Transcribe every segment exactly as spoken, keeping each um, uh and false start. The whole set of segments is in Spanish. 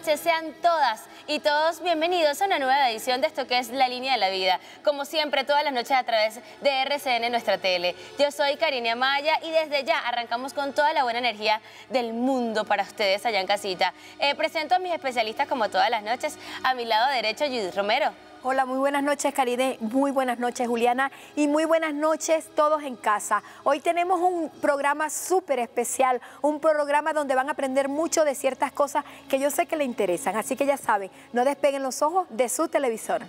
noches, sean todas y todos bienvenidos a una nueva edición de esto que es La Línea de la Vida. Como siempre, todas las noches a través de R C N, nuestra tele. Yo soy Karine Amaya y desde ya arrancamos con toda la buena energía del mundo para ustedes allá en casita. Eh, presento a mis especialistas como todas las noches. A mi lado derecho, Yudith Romero. Hola, muy buenas noches, Karine, muy buenas noches, Juliana, y muy buenas noches todos en casa. Hoy tenemos un programa súper especial, un programa donde van a aprender mucho de ciertas cosas que yo sé que le interesan, así que ya saben, no despeguen los ojos de su televisor.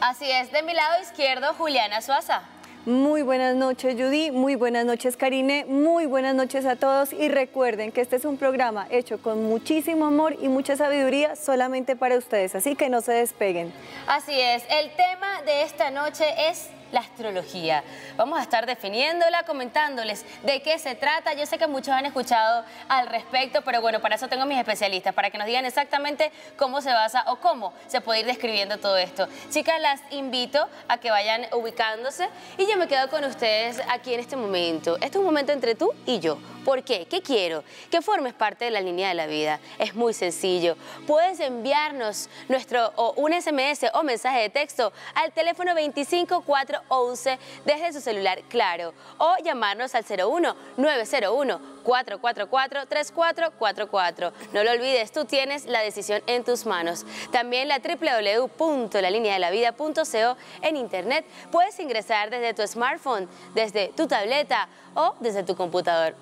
Así es, de mi lado izquierdo, Juliana Suaza. Muy buenas noches, Judy, muy buenas noches, Karine, muy buenas noches a todos y recuerden que este es un programa hecho con muchísimo amor y mucha sabiduría solamente para ustedes, así que no se despeguen. Así es, el tema de esta noche es la astrología. Vamos a estar definiéndola, comentándoles de qué se trata. Yo sé que muchos han escuchado al respecto, pero bueno, para eso tengo a mis especialistas, para que nos digan exactamente cómo se basa o cómo se puede ir describiendo todo esto. Chicas, las invito a que vayan ubicándose y yo me quedo con ustedes aquí en este momento. Este es un momento entre tú y yo. ¿Por qué? ¿Qué quiero? Que formes parte de La Línea de la Vida. Es muy sencillo. Puedes enviarnos nuestro o un S M S o mensaje de texto al teléfono veinticinco cuatro once desde su celular Claro o llamarnos al cero uno, nueve cero uno, cuatro cuatro cuatro, tres cuatro cuatro cuatro. No lo olvides, tú tienes la decisión en tus manos. También la doble u doble u doble u punto la línea de la vida punto co en internet. Puedes ingresar desde tu smartphone, desde tu tableta o desde tu computador.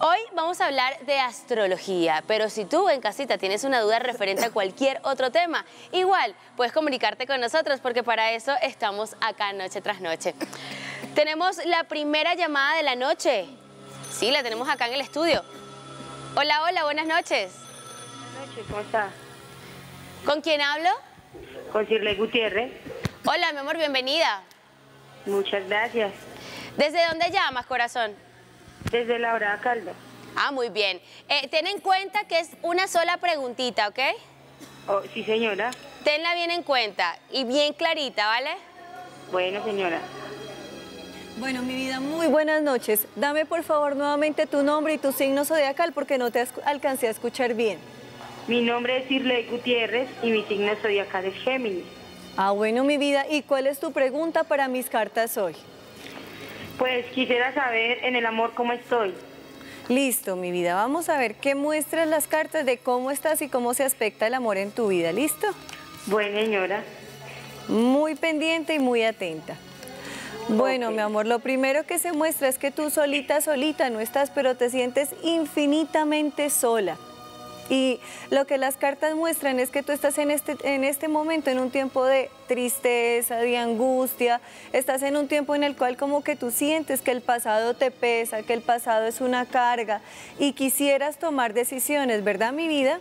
Hoy vamos a hablar de astrología, pero si tú en casita tienes una duda referente a cualquier otro tema, igual puedes comunicarte con nosotros porque para eso estamos acá noche tras noche. Tenemos la primera llamada de la noche. Sí, la tenemos acá en el estudio. Hola, hola, buenas noches. Buenas noches, ¿cómo estás? ¿Con quién hablo? Con Shirley Gutiérrez. Hola, mi amor, bienvenida. Muchas gracias. ¿Desde dónde llamas, corazón? Desde La Dorada, Caldas. Ah, muy bien. Eh, ten en cuenta que es una sola preguntita, ¿ok? Oh, sí, señora. Tenla bien en cuenta y bien clarita, ¿vale? Bueno, señora. Bueno, mi vida, muy buenas noches. Dame, por favor, nuevamente tu nombre y tu signo zodiacal porque no te alcancé a escuchar bien. Mi nombre es Irley Gutiérrez y mi signo zodiacal es Géminis. Ah, bueno, mi vida. ¿Y cuál es tu pregunta para mis cartas hoy? Pues quisiera saber en el amor cómo estoy. Listo, mi vida. Vamos a ver qué muestran las cartas de cómo estás y cómo se aspecta el amor en tu vida. ¿Listo? Bueno, señora. Muy pendiente y muy atenta. Bueno, okay, mi amor, lo primero que se muestra es que tú solita, solita no estás, pero te sientes infinitamente sola. Y lo que las cartas muestran es que tú estás en este, en este momento en un tiempo de tristeza, de angustia, estás en un tiempo en el cual como que tú sientes que el pasado te pesa, que el pasado es una carga y quisieras tomar decisiones, ¿verdad, mi vida?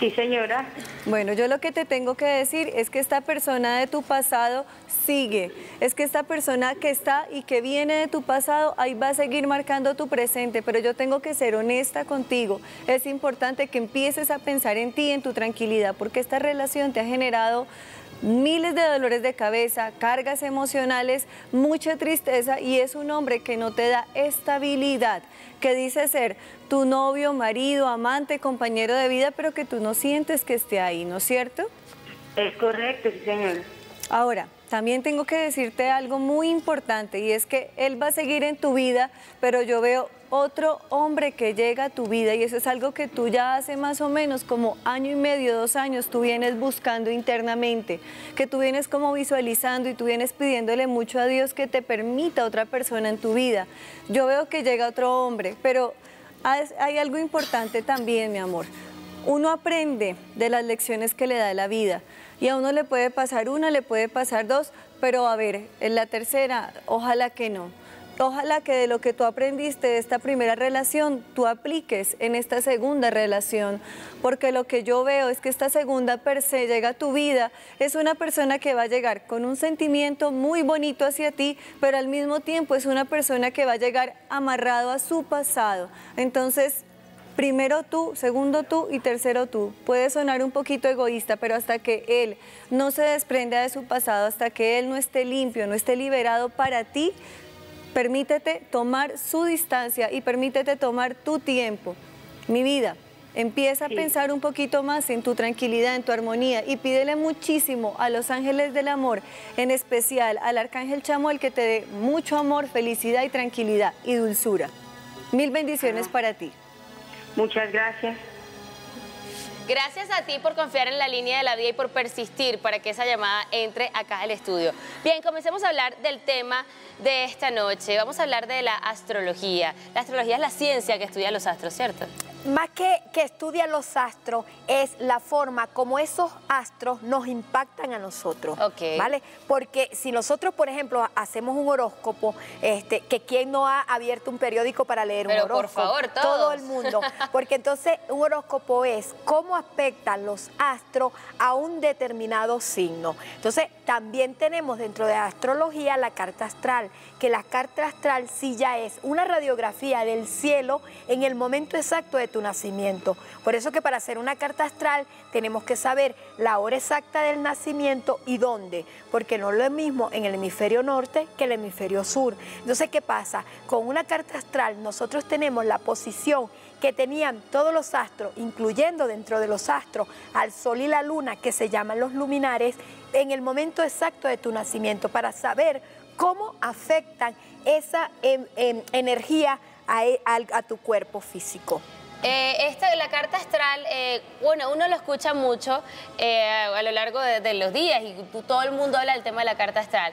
Sí, señora. Bueno, yo lo que te tengo que decir es que esta persona de tu pasado sigue. Es que esta persona que está y que viene de tu pasado, ahí va a seguir marcando tu presente, pero yo tengo que ser honesta contigo. Es importante que empieces a pensar en ti, en tu tranquilidad, porque esta relación te ha generado miles de dolores de cabeza, cargas emocionales, mucha tristeza y es un hombre que no te da estabilidad, que dice ser tu novio, marido, amante, compañero de vida, pero que tú no sientes que esté ahí, ¿no es cierto? Es correcto, sí, señora. Ahora, también tengo que decirte algo muy importante y es que él va a seguir en tu vida, pero yo veo otro hombre que llega a tu vida y eso es algo que tú ya hace más o menos como año y medio, dos años, tú vienes buscando internamente, que tú vienes como visualizando y tú vienes pidiéndole mucho a Dios que te permita otra persona en tu vida. Yo veo que llega otro hombre, pero hay algo importante también, mi amor. Uno aprende de las lecciones que le da la vida y a uno le puede pasar una, le puede pasar dos, pero a ver, en la tercera, ojalá que no. Ojalá que de lo que tú aprendiste de esta primera relación, tú apliques en esta segunda relación, porque lo que yo veo es que esta segunda per se llega a tu vida, es una persona que va a llegar con un sentimiento muy bonito hacia ti, pero al mismo tiempo es una persona que va a llegar amarrado a su pasado. Entonces, primero tú, segundo tú y tercero tú. Puede sonar un poquito egoísta, pero hasta que él no se desprenda de su pasado, hasta que él no esté limpio, no esté liberado para ti, permítete tomar su distancia y permítete tomar tu tiempo. Mi vida, Empieza sí. a pensar un poquito más en tu tranquilidad, en tu armonía, y pídele muchísimo a los ángeles del amor, en especial al arcángel Chamuel, que te dé mucho amor, felicidad y tranquilidad y dulzura. Mil bendiciones ah. para ti. Muchas gracias. Gracias a ti por confiar en La Línea de la Vida y por persistir para que esa llamada entre acá al estudio. Bien, comencemos a hablar del tema de esta noche. Vamos a hablar de la astrología. La astrología es la ciencia que estudia los astros, ¿cierto? Más que, que estudia los astros, es la forma como esos astros nos impactan a nosotros, okay. ¿vale? Porque si nosotros, por ejemplo, hacemos un horóscopo, este, que quién no ha abierto un periódico para leer Pero un horóscopo, por favor, todos. Todo el mundo, porque entonces un horóscopo es cómo afectan los astros a un determinado signo. Entonces, también tenemos dentro de la astrología la carta astral, que la carta astral sí ya es una radiografía del cielo en el momento exacto de tu nacimiento. Por eso que para hacer una carta astral tenemos que saber la hora exacta del nacimiento y dónde, porque no es lo mismo en el hemisferio norte que el hemisferio sur. Entonces, ¿qué pasa? Con una carta astral nosotros tenemos la posición que tenían todos los astros, incluyendo dentro de los astros al sol y la luna, que se llaman los luminares, en el momento exacto de tu nacimiento, para saber cómo afectan esa em, em, energía a, a, a tu cuerpo físico. Eh, esta, la carta astral, eh, bueno, uno lo escucha mucho eh, a lo largo de, de los días, y todo el mundo habla del tema de la carta astral,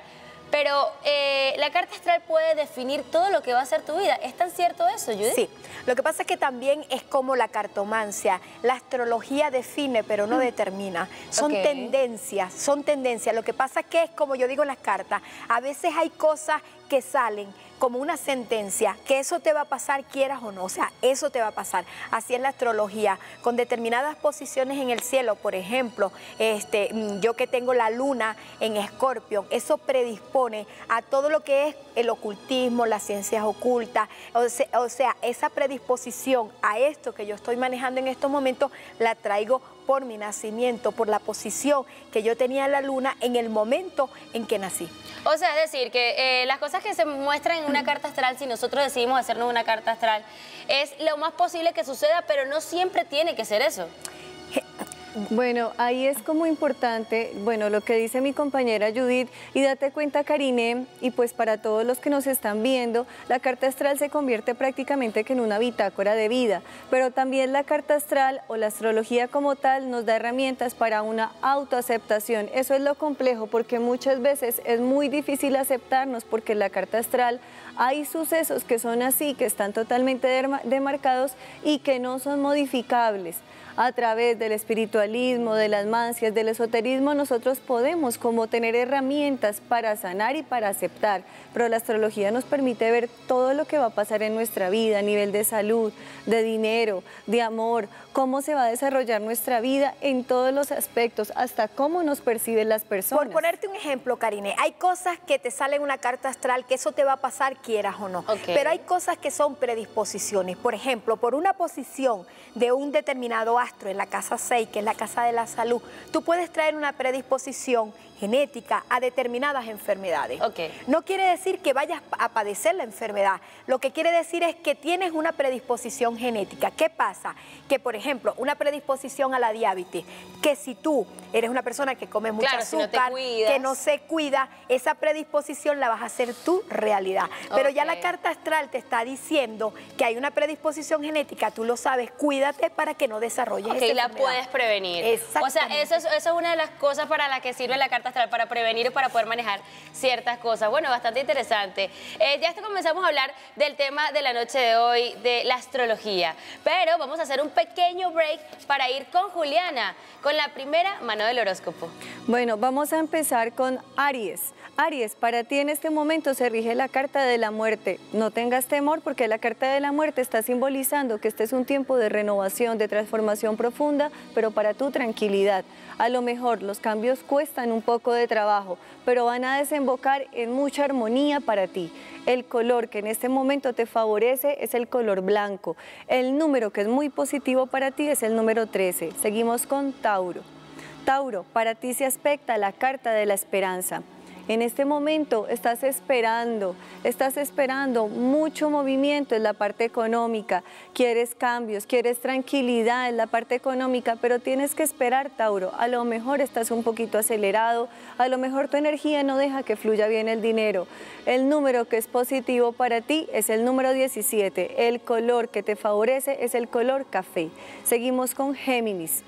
pero eh, la carta astral puede definir todo lo que va a ser tu vida. ¿Es tan cierto eso, Judith? Sí, lo que pasa es que también es como la cartomancia, la astrología define pero no mm. determina, son okay. tendencias, son tendencias. Lo que pasa es que es como yo digo en las cartas, a veces hay cosas que salen como una sentencia, que eso te va a pasar quieras o no, o sea, eso te va a pasar. Así es la astrología, con determinadas posiciones en el cielo, por ejemplo, este, yo que tengo la luna en Escorpio, eso predispone a todo lo que es el ocultismo, las ciencias ocultas, o sea, o sea, esa predisposición a esto que yo estoy manejando en estos momentos la traigo por mi nacimiento, por la posición que yo tenía la luna en el momento en que nací. O sea, es decir, que eh, las cosas que se muestran en una carta astral, si nosotros decidimos hacernos una carta astral, es lo más posible que suceda, pero no siempre tiene que ser eso. Bueno, ahí es como importante, bueno, lo que dice mi compañera Judith, y date cuenta, Karine, y pues para todos los que nos están viendo, la carta astral se convierte prácticamente que en una bitácora de vida, pero también la carta astral o la astrología como tal nos da herramientas para una autoaceptación. Eso es lo complejo, porque muchas veces es muy difícil aceptarnos, porque en la carta astral hay sucesos que son así, que están totalmente demarcados y que no son modificables. A través del espiritualismo, de las mancias, del esoterismo, nosotros podemos como tener herramientas para sanar y para aceptar, pero la astrología nos permite ver todo lo que va a pasar en nuestra vida, a nivel de salud, de dinero, de amor, cómo se va a desarrollar nuestra vida en todos los aspectos, hasta cómo nos perciben las personas. Por ponerte un ejemplo, Karine, hay cosas que te salen en una carta astral que eso te va a pasar quieras o no, okay. pero hay cosas que son predisposiciones. Por ejemplo, por una posición de un determinado astro en la casa seis, que es la casa de la salud, tú puedes traer una predisposición genética a determinadas enfermedades. Okay. No quiere decir que vayas a padecer la enfermedad, lo que quiere decir es que tienes una predisposición genética. ¿Qué pasa? Que, por ejemplo, una predisposición a la diabetes, que si tú eres una persona que come mucho claro, azúcar, si no que no se cuida, esa predisposición la vas a hacer tu realidad. Pero okay. ya la carta astral te está diciendo que hay una predisposición genética, tú lo sabes, cuídate para que no desarrolles okay, esa enfermedad. Ok, la puedes prevenir. Exactamente. O sea, eso es, eso es una de las cosas para las que sirve la carta astral, para prevenir o para poder manejar ciertas cosas. Bueno, bastante interesante. Eh, ya hasta comenzamos a hablar del tema de la noche de hoy, de la astrología, pero vamos a hacer un pequeño break para ir con Juliana, con la primera mano del horóscopo. Bueno, vamos a empezar con Aries. Aries, para ti en este momento se rige la carta de la muerte. No tengas temor, porque la carta de la muerte está simbolizando que este es un tiempo de renovación, de transformación profunda, pero para tu tranquilidad. A lo mejor los cambios cuestan un poco de trabajo, pero van a desembocar en mucha armonía para ti. El color que en este momento te favorece es el color blanco. El número que es muy positivo para ti es el número trece. Seguimos con Tauro. Tauro, para ti se aspecta la carta de la esperanza. En este momento estás esperando, estás esperando mucho movimiento en la parte económica, quieres cambios, quieres tranquilidad en la parte económica, pero tienes que esperar, Tauro. A lo mejor estás un poquito acelerado, a lo mejor tu energía no deja que fluya bien el dinero. El número que es positivo para ti es el número diecisiete, el color que te favorece es el color café. Seguimos con Géminis.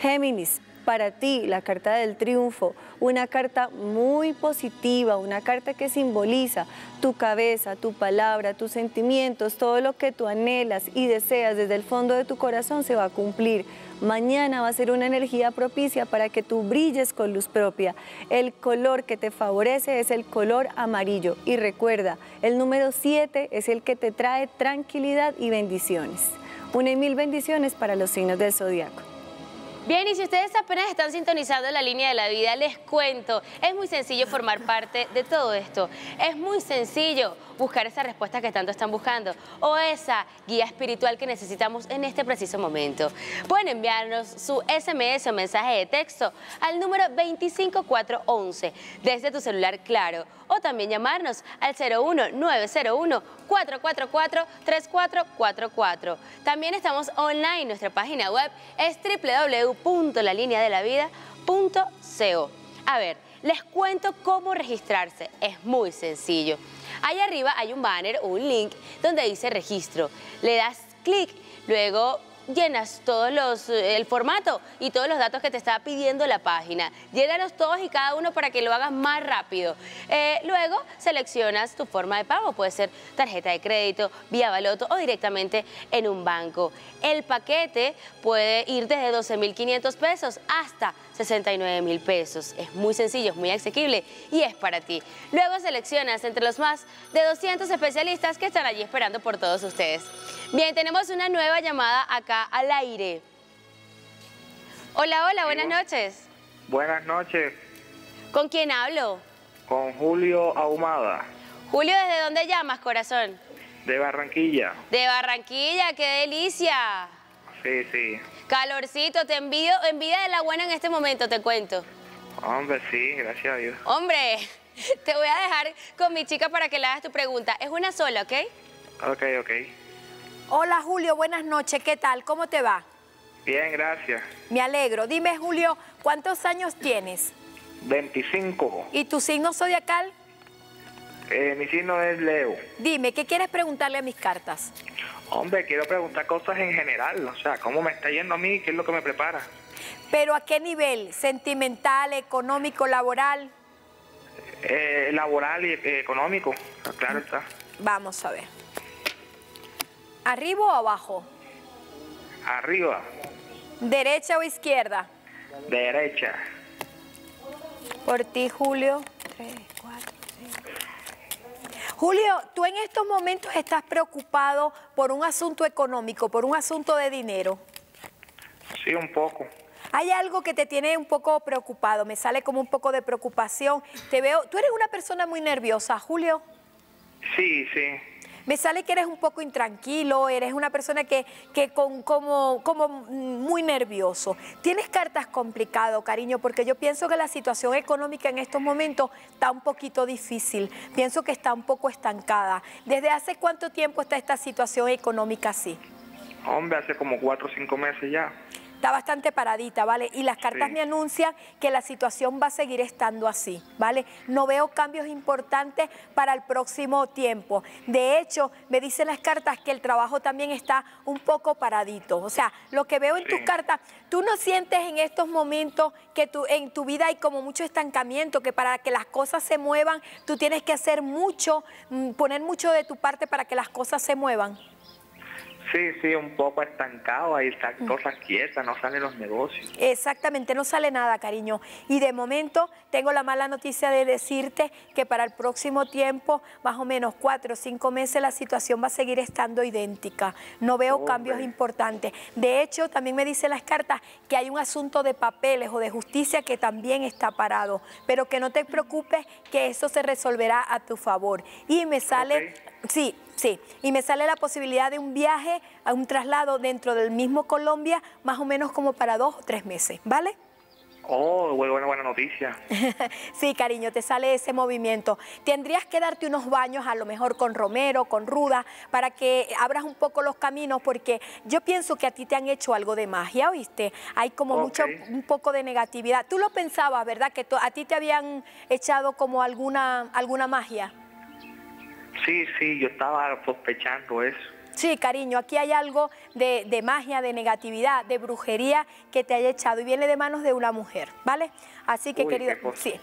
Géminis, para ti, la carta del triunfo, una carta muy positiva, una carta que simboliza tu cabeza, tu palabra, tus sentimientos, todo lo que tú anhelas y deseas desde el fondo de tu corazón se va a cumplir. Mañana va a ser una energía propicia para que tú brilles con luz propia. El color que te favorece es el color amarillo. Y recuerda, el número siete es el que te trae tranquilidad y bendiciones. Una y mil bendiciones para los signos del zodiaco. Bien, y si ustedes apenas están sintonizando La Línea de la Vida, les cuento, es muy sencillo formar parte de todo esto. Es muy sencillo buscar esa respuesta que tanto están buscando o esa guía espiritual que necesitamos en este preciso momento. Pueden enviarnos su ese eme ese o mensaje de texto al número dos cinco cuatro uno uno desde tu celular Claro, o también llamarnos al cero uno nueve cero uno cuatro cuatro cuatro tres cuatro cuatro cuatro. También estamos online, nuestra página web es doble u doble u doble u punto la línea de la vida punto co. A ver, les cuento cómo registrarse, es muy sencillo. Ahí arriba hay un banner o un link donde dice registro. Le das clic, luego llenas todo los, el formato y todos los datos que te está pidiendo la página. Llénalos todos y cada uno para que lo hagas más rápido. Eh, luego seleccionas tu forma de pago, puede ser tarjeta de crédito, vía baloto o directamente en un banco. El paquete puede ir desde doce mil quinientos pesos hasta sesenta y nueve mil pesos. Es muy sencillo, es muy asequible y es para ti. Luego seleccionas entre los más de doscientos especialistas que están allí esperando por todos ustedes. Bien, tenemos una nueva llamada acá al aire. Hola, hola, buenas noches. Buenas noches. ¿Con quién hablo? Con Julio Ahumada. Julio, ¿desde dónde llamas, corazón? De Barranquilla. De Barranquilla, qué delicia. Sí, sí. Calorcito, te envidio, envidia de la buena en este momento, te cuento. Hombre, sí, gracias a Dios. Hombre, te voy a dejar con mi chica para que le hagas tu pregunta. Es una sola, ¿ok? Ok, ok. Hola, Julio, buenas noches, ¿qué tal? ¿Cómo te va? Bien, gracias. Me alegro. Dime, Julio, ¿cuántos años tienes? veinticinco. ¿Y tu signo zodiacal? Eh, mi signo es Leo. Dime, ¿qué quieres preguntarle a mis cartas? Hombre, quiero preguntar cosas en general, o sea, ¿cómo me está yendo a mí? ¿Qué es lo que me prepara? ¿Pero a qué nivel? ¿Sentimental, económico, laboral? Eh, laboral y eh, económico, claro está. Vamos a ver. ¿Arriba o abajo? Arriba. ¿Derecha o izquierda? Derecha. Por ti, Julio. Tres, cuatro, cinco. Julio, tú en estos momentos estás preocupado por un asunto económico, por un asunto de dinero. Sí, un poco. Hay algo que te tiene un poco preocupado, me sale como un poco de preocupación. Te veo, tú eres una persona muy nerviosa, Julio. Sí, sí. Me sale que eres un poco intranquilo, eres una persona que, que con, como, como muy nervioso. Tienes cartas complicado, cariño, porque yo pienso que la situación económica en estos momentos está un poquito difícil. Pienso que está un poco estancada. ¿Desde hace cuánto tiempo está esta situación económica así? Hombre, hace como cuatro o cinco meses ya. Está bastante paradita, ¿vale? Y las cartas sí me anuncian que la situación va a seguir estando así, ¿vale? No veo cambios importantes para el próximo tiempo. De hecho, me dicen las cartas que el trabajo también está un poco paradito. O sea, lo que veo en sí tus cartas, tú no sientes en estos momentos que tú, en tu vida hay como mucho estancamiento, que para que las cosas se muevan, tú tienes que hacer mucho, poner mucho de tu parte para que las cosas se muevan. Sí, sí, un poco estancado, ahí están cosas quietas, no salen los negocios. Exactamente, no sale nada, cariño. Y de momento tengo la mala noticia de decirte que para el próximo tiempo, más o menos cuatro o cinco meses, la situación va a seguir estando idéntica. No veo Hombre. cambios importantes. De hecho, también me dicen las cartas que hay un asunto de papeles o de justicia que también está parado, pero que no te preocupes que eso se resolverá a tu favor. Y me sale... Okay. Sí, sí. Y me sale la posibilidad de un viaje, a un traslado dentro del mismo Colombia, más o menos como para dos o tres meses, ¿vale? Oh, buena, buena noticia. Sí, cariño, te sale ese movimiento. Tendrías que darte unos baños, a lo mejor con romero, con ruda, para que abras un poco los caminos, porque yo pienso que a ti te han hecho algo de magia, ¿oíste? Hay como okay. mucho, un poco de negatividad. Tú lo pensabas, ¿verdad? Que a ti te habían echado como alguna, alguna magia. Sí, sí, yo estaba sospechando eso. Sí, cariño, aquí hay algo de, de magia, de negatividad, de brujería que te haya echado y viene de manos de una mujer, ¿vale? Así que, Uy, querido, sí.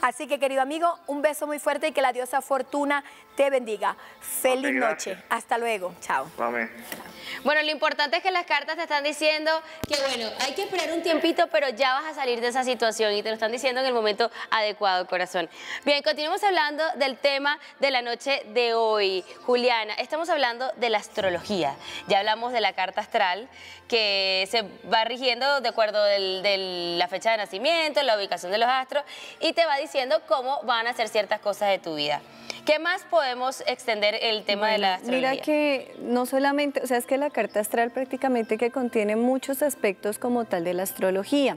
Así que, querido amigo, un beso muy fuerte y que la diosa Fortuna te bendiga. Feliz okay, noche. Gracias. Hasta luego. Chao. Amén. Bueno, lo importante es que las cartas te están diciendo que, bueno, hay que esperar un tiempito, pero ya vas a salir de esa situación y te lo están diciendo en el momento adecuado, corazón. Bien, continuamos hablando del tema de la noche de hoy. Juliana, estamos hablando de las astrología. Ya hablamos de la carta astral que se va rigiendo de acuerdo de la fecha de nacimiento, la ubicación de los astros y te va diciendo cómo van a ser ciertas cosas de tu vida. ¿Qué más podemos extender el tema bueno, de la astrología? Mira que no solamente, o sea, es que la carta astral prácticamente que contiene muchos aspectos como tal de la astrología.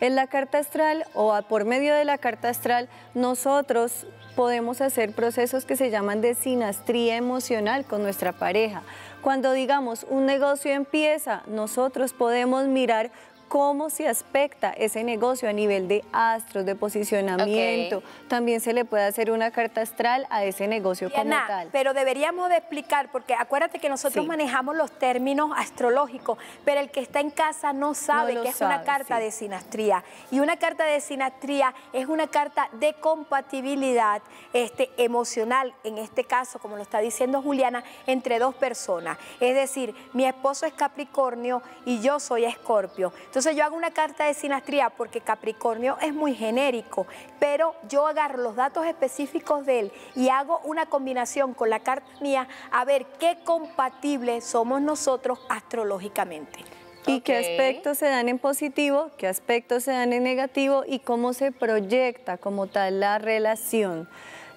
En la carta astral o a, por medio de la carta astral nosotros podemos hacer procesos que se llaman de sinastría emocional con nuestra pareja. Cuando digamos un negocio empieza, nosotros podemos mirar cómo se aspecta ese negocio a nivel de astros, de posicionamiento. Okay. También se le puede hacer una carta astral a ese negocio Diana, como tal. Pero deberíamos de explicar, porque acuérdate que nosotros sí. manejamos los términos astrológicos, pero el que está en casa no sabe no que es sabe, una carta sí. de sinastría. Y una carta de sinastría es una carta de compatibilidad este, emocional, en este caso, como lo está diciendo Juliana, entre dos personas. Es decir, mi esposo es Capricornio y yo soy Escorpio. Entonces yo hago una carta de sinastría porque Capricornio es muy genérico, pero yo agarro los datos específicos de él y hago una combinación con la carta mía a ver qué compatibles somos nosotros astrológicamente. Y okay. qué aspectos se dan en positivo, qué aspectos se dan en negativo y cómo se proyecta como tal la relación.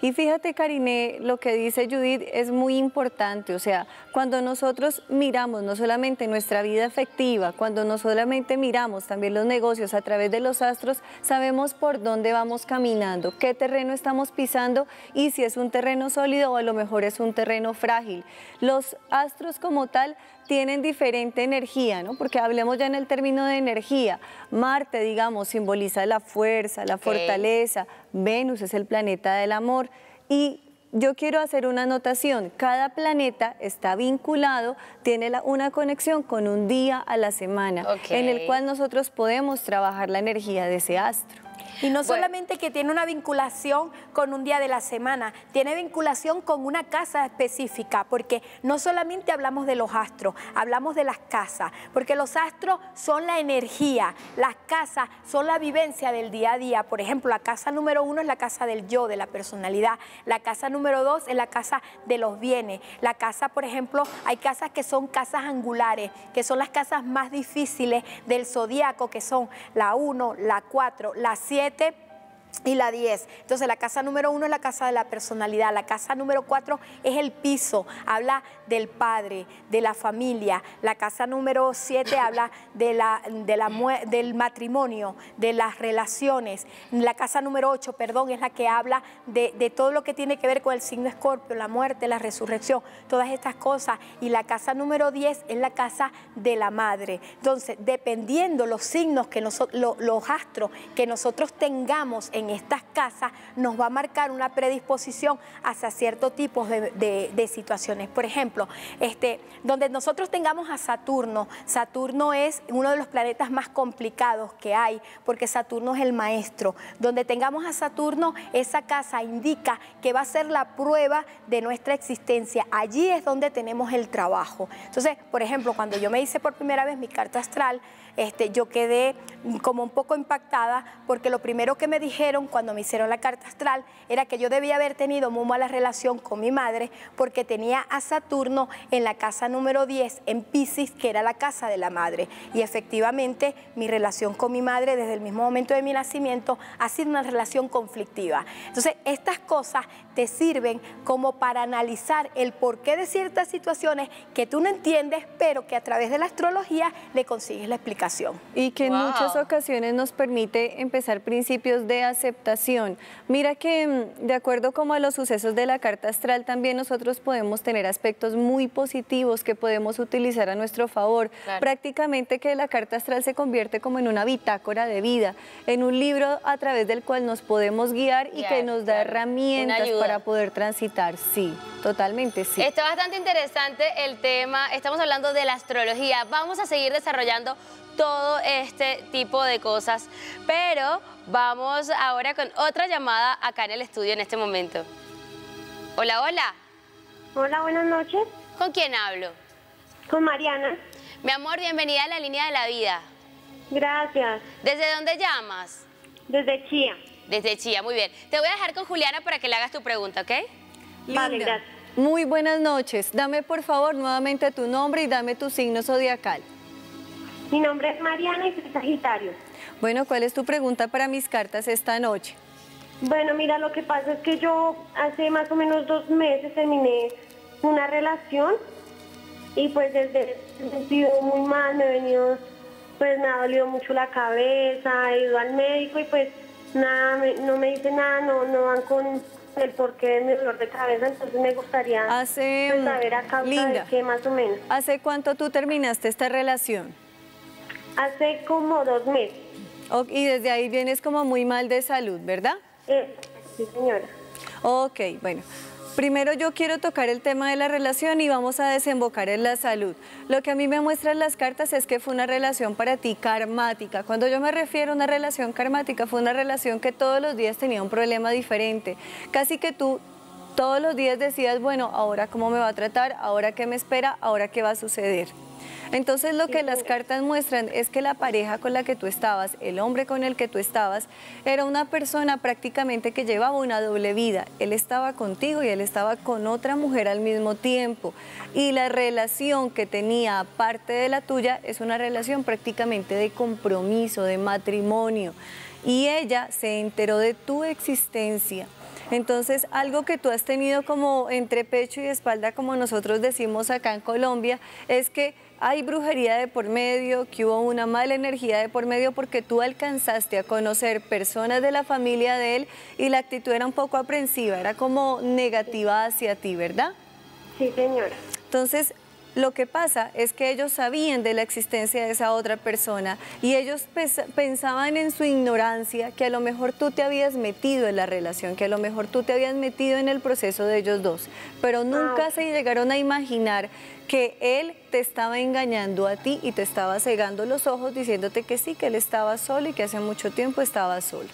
Y fíjate, Karine, lo que dice Judith es muy importante, o sea, cuando nosotros miramos no solamente nuestra vida afectiva, cuando no solamente miramos también los negocios a través de los astros, sabemos por dónde vamos caminando, qué terreno estamos pisando y si es un terreno sólido o a lo mejor es un terreno frágil. Los astros como tal tienen diferente energía, ¿no? Porque hablemos ya en el término de energía. Marte, digamos, simboliza la fuerza, la okay. fortaleza. Venus es el planeta del amor. Y yo quiero hacer una anotación. Cada planeta está vinculado, tiene la, una conexión con un día a la semana, okay. en el cual nosotros podemos trabajar la energía de ese astro. Y no solamente que tiene una vinculación con un día de la semana, tiene vinculación con una casa específica, porque no solamente hablamos de los astros, hablamos de las casas, porque los astros son la energía, las casas son la vivencia del día a día. Por ejemplo, la casa número uno es la casa del yo, de la personalidad, la casa número dos es la casa de los bienes, la casa, por ejemplo, hay casas que son casas angulares, que son las casas más difíciles del zodíaco, que son la uno, la cuatro, la siete, y la diez. Entonces la casa número uno es la casa de la personalidad, la casa número cuatro es el piso, habla del padre, de la familia, la casa número siete habla de la, de la, del matrimonio, de las relaciones, la casa número ocho, perdón, es la que habla de, de todo lo que tiene que ver con el signo Escorpio, la muerte, la resurrección, todas estas cosas, y la casa número diez es la casa de la madre. Entonces, dependiendo los signos, que nosotros, lo, los astros que nosotros tengamos en estas casas, nos va a marcar una predisposición hacia ciertos tipos de, de, de situaciones. Por ejemplo, este, donde nosotros tengamos a Saturno, Saturno es uno de los planetas más complicados que hay, porque Saturno es el maestro. Donde tengamos a Saturno, esa casa indica que va a ser la prueba de nuestra existencia. Allí es donde tenemos el trabajo. Entonces, por ejemplo, cuando yo me hice por primera vez mi carta astral, este, yo quedé como un poco impactada, porque lo primero que me dijeron cuando me hicieron la carta astral era que yo debía haber tenido muy mala relación con mi madre, porque tenía a Saturno en la casa número diez en Piscis, que era la casa de la madre, y efectivamente mi relación con mi madre desde el mismo momento de mi nacimiento ha sido una relación conflictiva. Entonces estas cosas te sirven como para analizar el porqué de ciertas situaciones que tú no entiendes, pero que a través de la astrología le consigues la explicación. aceptación. Y que en wow. muchas ocasiones nos permite empezar principios de aceptación. Mira que de acuerdo como a los sucesos de la carta astral, también nosotros podemos tener aspectos muy positivos que podemos utilizar a nuestro favor. Claro. Prácticamente que la carta astral se convierte como en una bitácora de vida, en un libro a través del cual nos podemos guiar y yes, que nos da claro. herramientas para poder transitar. Sí, totalmente sí. Está bastante interesante el tema. Estamos hablando de la astrología. Vamos a seguir desarrollando todo este tipo de cosas, pero vamos ahora con otra llamada acá en el estudio en este momento. Hola, hola. Hola, buenas noches. ¿Con quién hablo? Con Mariana. Mi amor, bienvenida a La Línea de la Vida. Gracias. ¿Desde dónde llamas? Desde Chía. Desde Chía, muy bien. Te voy a dejar con Juliana para que le hagas tu pregunta, ¿ok? Vale, Linda. Gracias. Muy buenas noches. Dame, por favor, nuevamente tu nombre y dame tu signo zodiacal. Mi nombre es Mariana y soy Sagitario. Bueno, ¿cuál es tu pregunta para mis cartas esta noche? Bueno, mira, lo que pasa es que yo hace más o menos dos meses terminé una relación y pues desde me he sentido muy mal, me he venido, pues me ha dolido mucho la cabeza, he ido al médico y pues nada, me, no me dice nada, no, no van con... el porqué de mi dolor de cabeza, entonces me gustaría hace, pues, saber a causa Linda, de qué más o menos. ¿Hace cuánto tú terminaste esta relación? Hace como dos meses. Okay, y desde ahí vienes como muy mal de salud, ¿verdad? Eh, sí, señora. Ok, bueno. Primero yo quiero tocar el tema de la relación y vamos a desembocar en la salud. Lo que a mí me muestran las cartas es que fue una relación para ti karmática. Cuando yo me refiero a una relación karmática, fue una relación que todos los días tenía un problema diferente. Casi que tú todos los días decías, bueno, ahora cómo me va a tratar, ahora qué me espera, ahora qué va a suceder. Entonces lo que las cartas muestran es que la pareja con la que tú estabas, el hombre con el que tú estabas, era una persona prácticamente que llevaba una doble vida. Él estaba contigo y él estaba con otra mujer al mismo tiempo. Y la relación que tenía aparte de la tuya es una relación prácticamente de compromiso, de matrimonio. Y ella se enteró de tu existencia. Entonces, algo que tú has tenido como entre pecho y espalda, como nosotros decimos acá en Colombia, es que hay brujería de por medio, que hubo una mala energía de por medio porque tú alcanzaste a conocer personas de la familia de él y la actitud era un poco aprensiva, era como negativa hacia ti, ¿verdad? Sí, señora. Entonces, lo que pasa es que ellos sabían de la existencia de esa otra persona y ellos pensaban en su ignorancia que a lo mejor tú te habías metido en la relación, que a lo mejor tú te habías metido en el proceso de ellos dos, pero nunca ah. se llegaron a imaginar que él te estaba engañando a ti y te estaba cegando los ojos diciéndote que sí, que él estaba solo y que hace mucho tiempo estaba solo.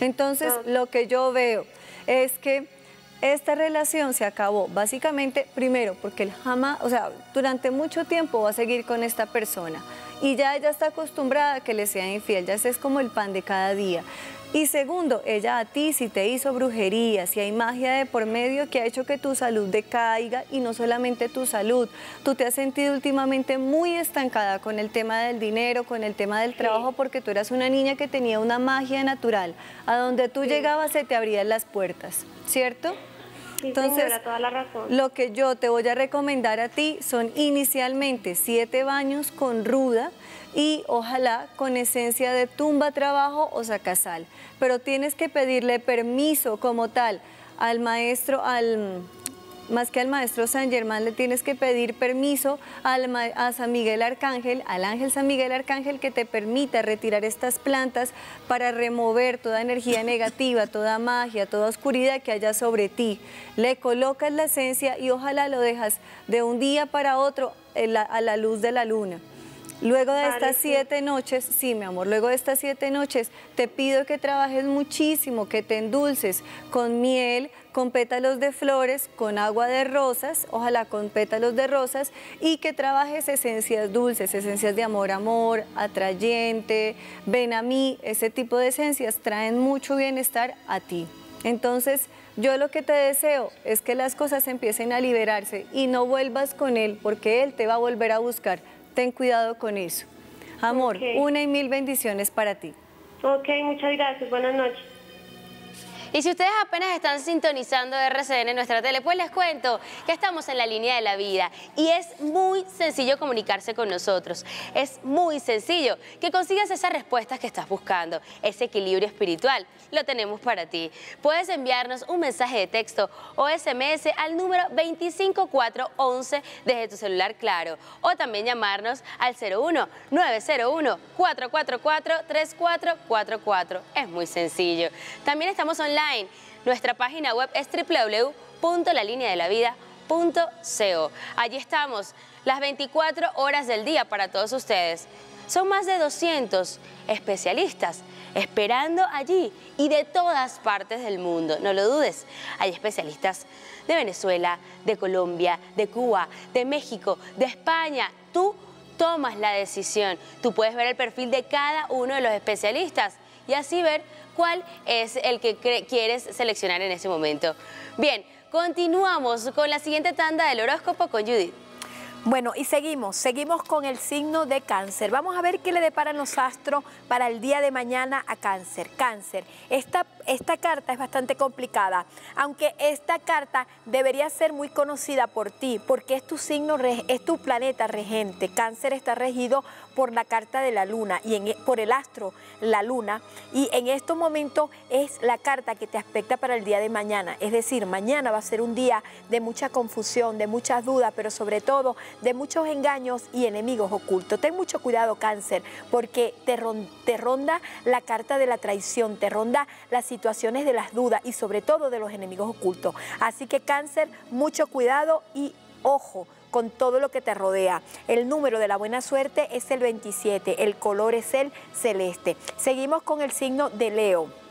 Entonces, ah. lo que yo veo es que esta relación se acabó, básicamente, primero, porque él jamás, o sea, durante mucho tiempo va a seguir con esta persona y ya ella está acostumbrada a que le sea infiel, ya ese es como el pan de cada día. Y segundo, ella a ti si te hizo brujería, si hay magia de por medio que ha hecho que tu salud decaiga y no solamente tu salud, tú te has sentido últimamente muy estancada con el tema del dinero, con el tema del trabajo, sí. porque tú eras una niña que tenía una magia natural, a donde tú sí. llegabas se te abrían las puertas, ¿cierto? Sí, entonces, señora, toda la razón. Lo que yo te voy a recomendar a ti son inicialmente siete baños con ruda, y ojalá con esencia de tumba, trabajo o sacasal. Pero tienes que pedirle permiso como tal al maestro, al, más que al maestro San Germán, le tienes que pedir permiso al, a San Miguel Arcángel, al ángel San Miguel Arcángel, que te permita retirar estas plantas para remover toda energía negativa, toda magia, toda oscuridad que haya sobre ti. Le colocas la esencia y ojalá lo dejas de un día para otro a la luz de la luna. Luego de Parece. estas siete noches, sí, mi amor, luego de estas siete noches te pido que trabajes muchísimo, que te endulces con miel, con pétalos de flores, con agua de rosas, ojalá con pétalos de rosas, y que trabajes esencias dulces, esencias de amor, amor, atrayente, ven a mí, ese tipo de esencias traen mucho bienestar a ti. Entonces, yo lo que te deseo es que las cosas empiecen a liberarse y no vuelvas con él, porque él te va a volver a buscar. Ten cuidado con eso. Amor, okay. una y mil bendiciones para ti. Ok, muchas gracias. Buenas noches. Y si ustedes apenas están sintonizando R C N en nuestra tele, pues les cuento que estamos en La Línea de la Vida y es muy sencillo comunicarse con nosotros. Es muy sencillo que consigas esas respuestas que estás buscando, ese equilibrio espiritual. Lo tenemos para ti. Puedes enviarnos un mensaje de texto o S M S al número veinticinco cuatro once desde tu celular Claro, o también llamarnos al cero uno, nueve cero uno, cuatro cuatro cuatro, tres cuatro cuatro cuatro. Es muy sencillo. También estamos online. Nuestra página web es w w w punto la línea de la vida punto co. Allí estamos las veinticuatro horas del día para todos ustedes. Son más de doscientos especialistas esperando allí y de todas partes del mundo. No lo dudes, hay especialistas de Venezuela, de Colombia, de Cuba, de México, de España. Tú tomas la decisión. Tú puedes ver el perfil de cada uno de los especialistas y así ver cuál es el que quieres seleccionar en ese momento. Bien, continuamos con la siguiente tanda del horóscopo con Judith. Bueno, y seguimos, seguimos con el signo de Cáncer. Vamos a ver qué le deparan los astros para el día de mañana a Cáncer. Cáncer, esta, esta carta es bastante complicada, aunque esta carta debería ser muy conocida por ti, porque es tu signo, es tu planeta regente. Cáncer está regido por la carta de la luna, y en, por el astro, la luna, y en estos momentos es la carta que te afecta para el día de mañana. Es decir, mañana va a ser un día de mucha confusión, de muchas dudas, pero sobre todo de muchos engaños y enemigos ocultos. Ten mucho cuidado, Cáncer, porque te, ron, te ronda la carta de la traición, te ronda las situaciones de las dudas y sobre todo de los enemigos ocultos. Así que, Cáncer, mucho cuidado y ojo con todo lo que te rodea. El número de la buena suerte es el veintisiete, el color es el celeste. Seguimos con el signo de Leo.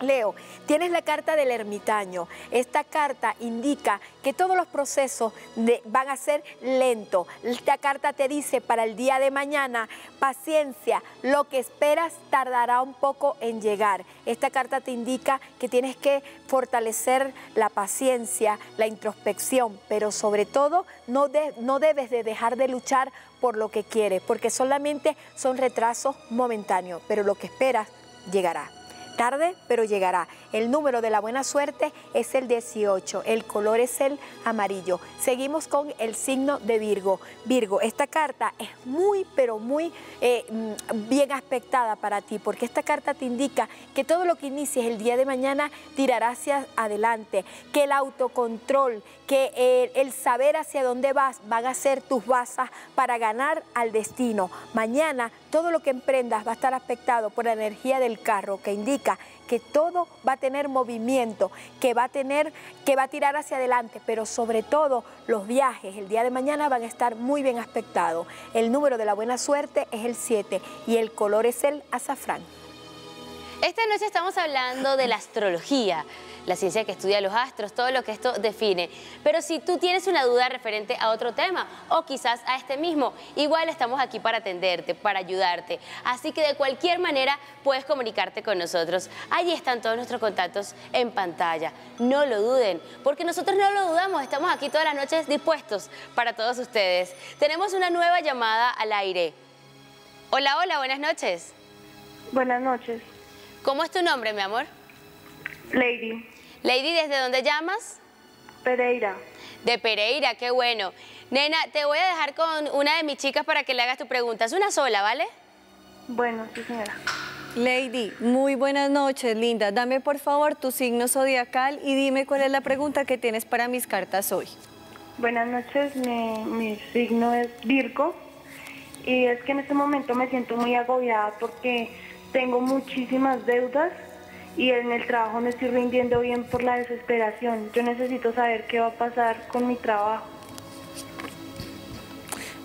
Leo, tienes la carta del ermitaño. Esta carta indica que todos los procesos de, van a ser lentos. Esta carta te dice para el día de mañana, paciencia, lo que esperas tardará un poco en llegar. Esta carta te indica que tienes que fortalecer la paciencia, la introspección, pero sobre todo no, de, no debes de dejar de luchar por lo que quieres, porque solamente son retrasos momentáneos, pero lo que esperas llegará. Tarde, pero llegará. El número de la buena suerte es el dieciocho, el color es el amarillo. Seguimos con el signo de Virgo. Virgo, esta carta es muy, pero muy eh, bien aspectada para ti, porque esta carta te indica que todo lo que inicies el día de mañana tirará hacia adelante, que el autocontrol, que eh, el saber hacia dónde vas, van a ser tus bazas para ganar al destino. Mañana, todo lo que emprendas va a estar aspectado por la energía del carro, que indica que todo va a tener movimiento, que va a tener, que va a tirar hacia adelante, pero sobre todo los viajes el día de mañana van a estar muy bien aspectados. El número de la buena suerte es el siete y el color es el azafrán. Esta noche estamos hablando de la astrología, la ciencia que estudia los astros, todo lo que esto define. Pero si tú tienes una duda referente a otro tema o quizás a este mismo, igual estamos aquí para atenderte, para ayudarte. Así que de cualquier manera puedes comunicarte con nosotros. Allí están todos nuestros contactos en pantalla. No lo duden, porque nosotros no lo dudamos. Estamos aquí todas las noches dispuestos para todos ustedes. Tenemos una nueva llamada al aire. Hola, hola, buenas noches. Buenas noches. ¿Cómo es tu nombre, mi amor? Lady. Lady, ¿desde dónde llamas? Pereira. De Pereira, qué bueno. Nena, te voy a dejar con una de mis chicas para que le hagas tu pregunta. Es una sola, ¿vale? Bueno, sí, señora. Lady, muy buenas noches, linda. Dame, por favor, tu signo zodiacal y dime cuál es la pregunta que tienes para mis cartas hoy. Buenas noches, mi, mi signo es Virgo. Y es que en este momento me siento muy agobiada porque tengo muchísimas deudas y en el trabajo no estoy rindiendo bien por la desesperación. Yo necesito saber qué va a pasar con mi trabajo.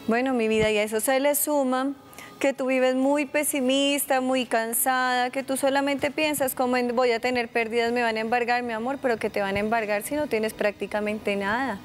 Bueno, mi vida, y a eso se le suma que tú vives muy pesimista, muy cansada, que tú solamente piensas cómo voy a tener pérdidas, me van a embargar, mi amor, pero que te van a embargar si no tienes prácticamente nada.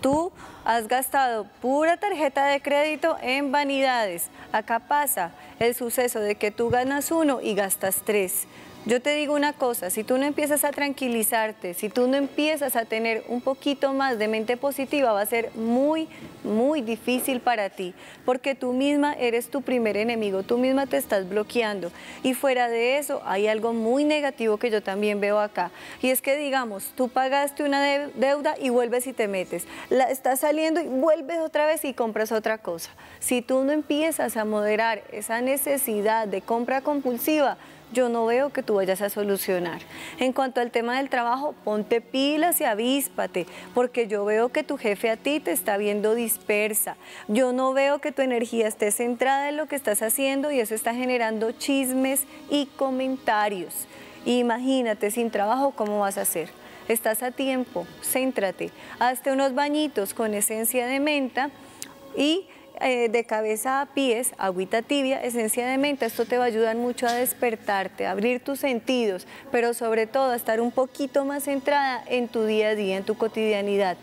Tú has gastado pura tarjeta de crédito en vanidades. Acá pasa el suceso de que tú ganas uno y gastas tres. Yo te digo una cosa, si tú no empiezas a tranquilizarte, si tú no empiezas a tener un poquito más de mente positiva, va a ser muy, muy difícil para ti, porque tú misma eres tu primer enemigo, tú misma te estás bloqueando. Y fuera de eso, hay algo muy negativo que yo también veo acá, y es que, digamos, tú pagaste una de- deuda y vuelves y te metes, la estás saliendo y vuelves otra vez y compras otra cosa. Si tú no empiezas a moderar esa necesidad de compra compulsiva, yo no veo que tú vayas a solucionar. En cuanto al tema del trabajo, ponte pilas y avíspate, porque yo veo que tu jefe a ti te está viendo dispersa. Yo no veo que tu energía esté centrada en lo que estás haciendo y eso está generando chismes y comentarios. Imagínate sin trabajo, ¿cómo vas a hacer? Estás a tiempo, céntrate, hazte unos bañitos con esencia de menta y Eh, de cabeza a pies, agüita tibia, esencia de menta. Esto te va a ayudar mucho a despertarte, a abrir tus sentidos, pero sobre todo a estar un poquito más centrada en tu día a día, en tu cotidianidad.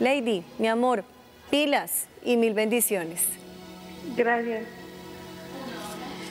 Lady, mi amor, pilas y mil bendiciones. Gracias.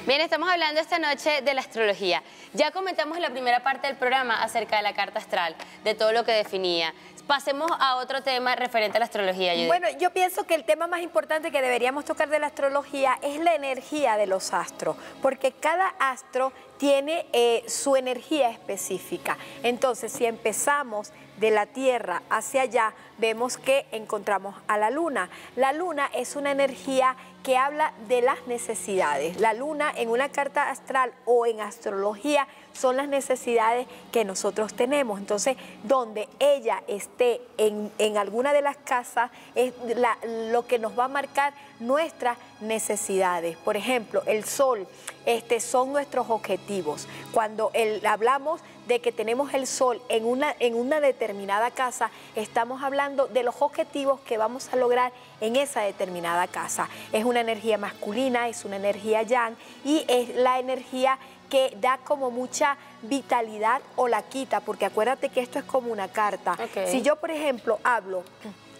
Bien, estamos hablando esta noche de la astrología. Ya comentamos en la primera parte del programa acerca de la carta astral, de todo lo que definía. Pasemos a otro tema referente a la astrología, Judith. Bueno, yo pienso que el tema más importante que deberíamos tocar de la astrología es la energía de los astros, porque cada astro tiene eh, su energía específica. Entonces, si empezamos de la Tierra hacia allá, vemos que encontramos a la Luna. La Luna es una energía que habla de las necesidades. La Luna en una carta astral o en astrología son las necesidades que nosotros tenemos. Entonces, donde ella esté en, en alguna de las casas es la, lo que nos va a marcar nuestras necesidades. Por ejemplo, el sol, este, son nuestros objetivos. Cuando el, hablamos de que tenemos el sol en una, en una determinada casa, estamos hablando de los objetivos que vamos a lograr en esa determinada casa. Es una energía masculina, es una energía yang y es la energía que da como mucha vitalidad o la quita, porque acuérdate que esto es como una carta. Okay. Si yo, por ejemplo, hablo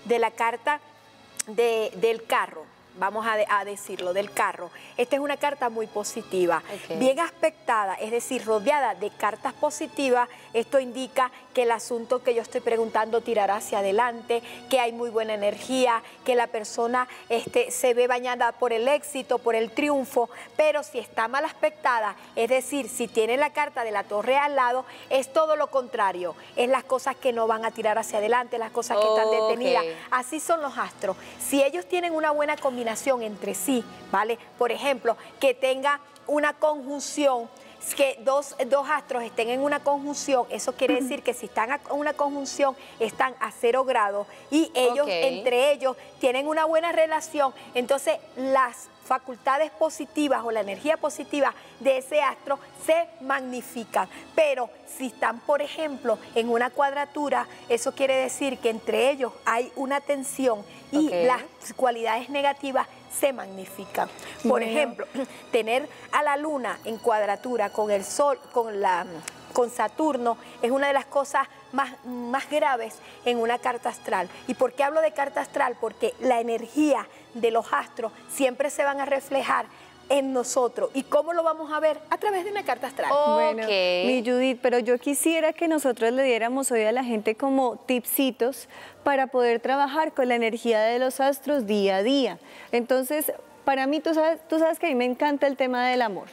de la carta de, del carro, vamos a, de, a decirlo, del carro. Esta es una carta muy positiva, okay, bien aspectada, es decir, rodeada de cartas positivas. Esto indica que el asunto que yo estoy preguntando tirará hacia adelante, que hay muy buena energía, que la persona este, se ve bañada por el éxito, por el triunfo, pero si está mal aspectada, es decir, si tiene la carta de la torre al lado, es todo lo contrario, es las cosas que no van a tirar hacia adelante, las cosas que oh, están detenidas. Okay. Así son los astros. Si ellos tienen una buena combinación entre sí, ¿vale? Por ejemplo, que tenga una conjunción, que dos, dos astros estén en una conjunción, eso quiere decir que si están en una conjunción están a cero grados y ellos, okay, entre ellos tienen una buena relación, entonces las facultades positivas o la energía positiva de ese astro se magnifican. Pero si están, por ejemplo, en una cuadratura, eso quiere decir que entre ellos hay una tensión y, okay, las cualidades negativas se magnifican. Por bueno. ejemplo, tener a la Luna en cuadratura con el Sol, con la... con Saturno, es una de las cosas más, más graves en una carta astral. ¿Y por qué hablo de carta astral? Porque la energía de los astros siempre se van a reflejar en nosotros. ¿Y cómo lo vamos a ver? A través de una carta astral. Bueno, okay, mi Judith, pero yo quisiera que nosotros le diéramos hoy a la gente como tipsitos para poder trabajar con la energía de los astros día a día. Entonces, para mí, tú sabes, tú sabes que a mí me encanta el tema del amor.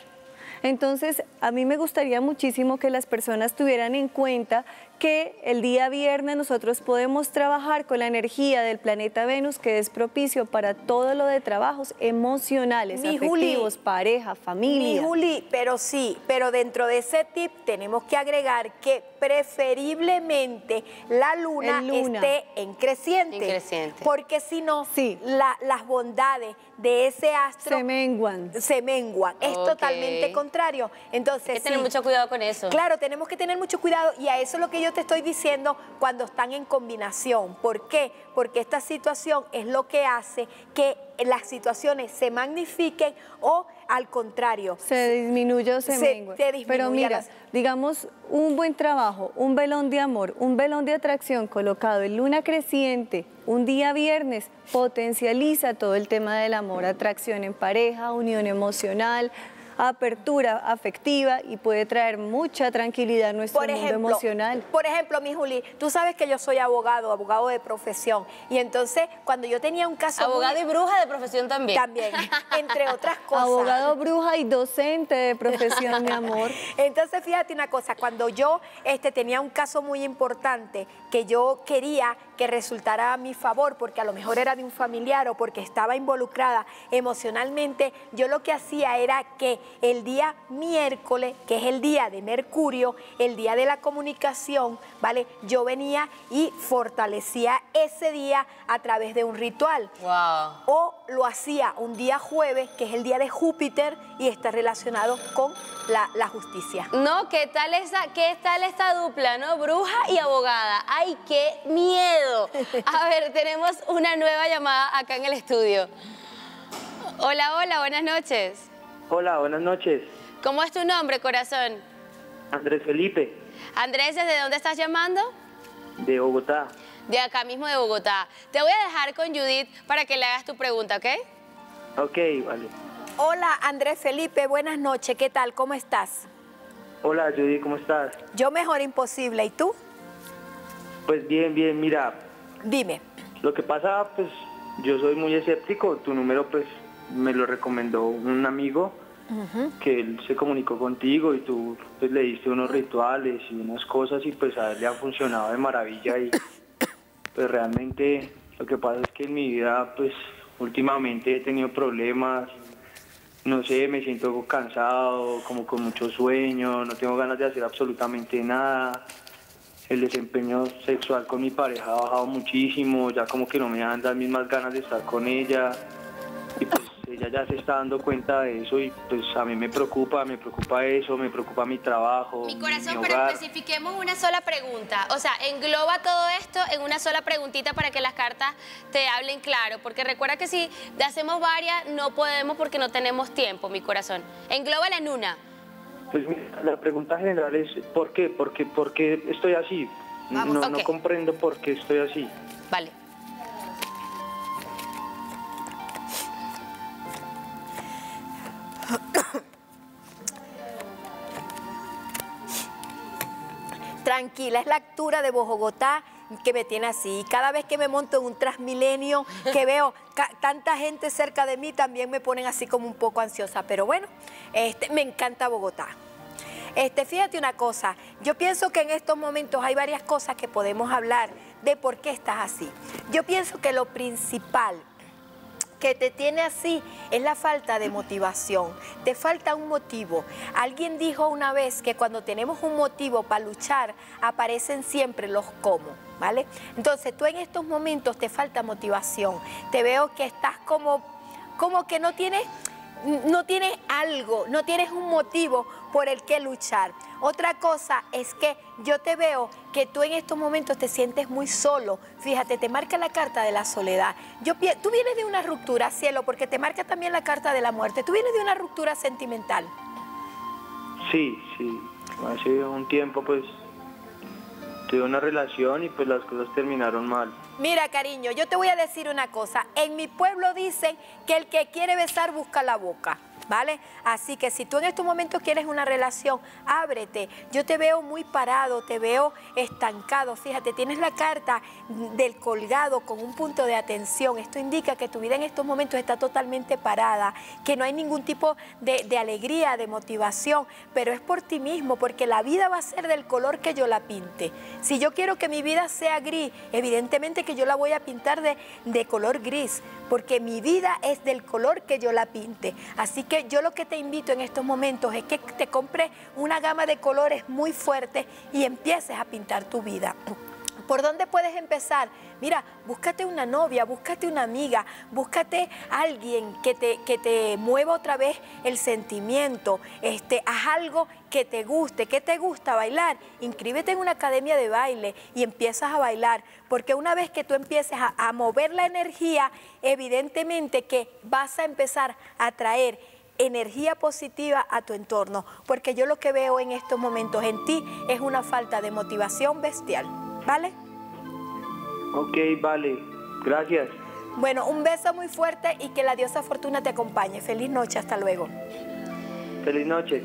Entonces, a mí me gustaría muchísimo que las personas tuvieran en cuenta que el día viernes nosotros podemos trabajar con la energía del planeta Venus, que es propicio para todo lo de trabajos emocionales, mi afectivos, Juli, pareja, familia. Mi Juli, pero sí, pero dentro de ese tip tenemos que agregar que preferiblemente la luna, luna. esté en creciente, en creciente, porque si no, sí, la, las bondades de ese astro se menguan, se menguan. Okay. Es totalmente contrario. Entonces, hay que tener sí, mucho cuidado con eso. Claro, tenemos que tener mucho cuidado y a eso es lo que yo te estoy diciendo cuando están en combinación. ¿Por qué? Porque esta situación es lo que hace que las situaciones se magnifiquen o al contrario. Se disminuye o se, se mengua. Se disminuye. Pero mira, las... digamos, un buen trabajo, un velón de amor, un velón de atracción colocado en luna creciente, un día viernes, potencializa todo el tema del amor, atracción en pareja, unión emocional, apertura afectiva y puede traer mucha tranquilidad a nuestro mundo emocional. Por ejemplo, mi Juli, tú sabes que yo soy abogado, abogado de profesión, y entonces cuando yo tenía un caso... Abogado muy... y bruja de profesión también. También, entre otras cosas. Abogado, bruja y docente de profesión, mi amor. Entonces, fíjate una cosa, cuando yo este, tenía un caso muy importante que yo quería que resultara a mi favor, porque a lo mejor era de un familiar o porque estaba involucrada emocionalmente, yo lo que hacía era que el día miércoles, que es el día de Mercurio, el día de la comunicación, ¿vale? Yo venía y fortalecía ese día a través de un ritual. Wow. O lo hacía un día jueves, que es el día de Júpiter y está relacionado con la, la justicia. No, ¿qué tal esa, qué tal esta dupla, no? Bruja y abogada. ¡Ay, qué miedo! A ver, tenemos una nueva llamada acá en el estudio. Hola, hola, buenas noches. Hola, buenas noches. ¿Cómo es tu nombre, corazón? Andrés Felipe. Andrés, ¿desde dónde estás llamando? De Bogotá. De acá mismo de Bogotá. Te voy a dejar con Judith para que le hagas tu pregunta, ¿ok? Ok, vale. Hola, Andrés Felipe, buenas noches. ¿Qué tal? ¿Cómo estás? Hola, Judith, ¿cómo estás? Yo mejor imposible. ¿Y tú? Pues bien, bien, mira. Dime. Lo que pasa, pues, yo soy muy escéptico. Tu número, pues, me lo recomendó un amigo uh-huh. que él se comunicó contigo y tú pues, le diste unos rituales y unas cosas y, pues, a él le ha funcionado de maravilla y... Pues realmente lo que pasa es que en mi vida, pues últimamente he tenido problemas, no sé, me siento cansado, como con mucho sueño, no tengo ganas de hacer absolutamente nada. El desempeño sexual con mi pareja ha bajado muchísimo, ya como que no me dan las mismas ganas de estar con ella. Y pues ella ya se está dando cuenta de eso y pues a mí me preocupa, me preocupa eso, me preocupa mi trabajo, mi corazón, mi hogar. Pero especifiquemos una sola pregunta, o sea, engloba todo esto en una sola preguntita para que las cartas te hablen claro, porque recuerda que si hacemos varias no podemos porque no tenemos tiempo, mi corazón. Englóbala en una. Pues mira, la pregunta general es ¿por qué? ¿Por qué, por qué estoy así? Vamos, no, okay. no comprendo por qué estoy así. Vale. Tranquila, es la altura de Bogotá que me tiene así. Cada vez que me monto en un Transmilenio, que veo tanta gente cerca de mí, también me ponen así como un poco ansiosa. Pero bueno, este, me encanta Bogotá. Este, fíjate una cosa, yo pienso que en estos momentos hay varias cosas que podemos hablar de por qué estás así. Yo pienso que lo principal que te tiene así es la falta de motivación, te falta un motivo. Alguien dijo una vez que cuando tenemos un motivo para luchar, aparecen siempre los cómo, ¿vale? Entonces tú en estos momentos te falta motivación, te veo que estás como, como que no tienes, no tienes algo, no tienes un motivo por el que luchar. Otra cosa es que yo te veo que tú en estos momentos te sientes muy solo. Fíjate, te marca la carta de la soledad. Yo, tú vienes de una ruptura, cielo, porque te marca también la carta de la muerte. Tú vienes de una ruptura sentimental. Sí, sí. Hace un tiempo, pues, tuve una relación y pues las cosas terminaron mal. Mira, cariño, yo te voy a decir una cosa. En mi pueblo dicen que el que quiere besar busca la boca. ¿Vale? Así que si tú en estos momentos quieres una relación, ábrete. Yo te veo muy parado, te veo estancado. Fíjate, tienes la carta del colgado con un punto de atención. Esto indica que tu vida en estos momentos está totalmente parada, que no hay ningún tipo de, de alegría, de motivación, pero es por ti mismo, porque la vida va a ser del color que yo la pinte. Si yo quiero que mi vida sea gris, evidentemente que yo la voy a pintar de, de color gris, porque mi vida es del color que yo la pinte. Así que yo lo que te invito en estos momentos es que te compres una gama de colores muy fuerte y empieces a pintar tu vida. ¿Por dónde puedes empezar? Mira, búscate una novia, búscate una amiga, búscate alguien que te, que te mueva otra vez el sentimiento, este, haz algo que te guste, que te gusta bailar, inscríbete en una academia de baile y empiezas a bailar, porque una vez que tú empieces a, a mover la energía, evidentemente que vas a empezar a traer energía positiva a tu entorno, porque yo lo que veo en estos momentos en ti es una falta de motivación bestial. ¿Vale? Ok, vale. Gracias. Bueno, un beso muy fuerte y que la diosa Fortuna te acompañe. Feliz noche, hasta luego. Feliz noche.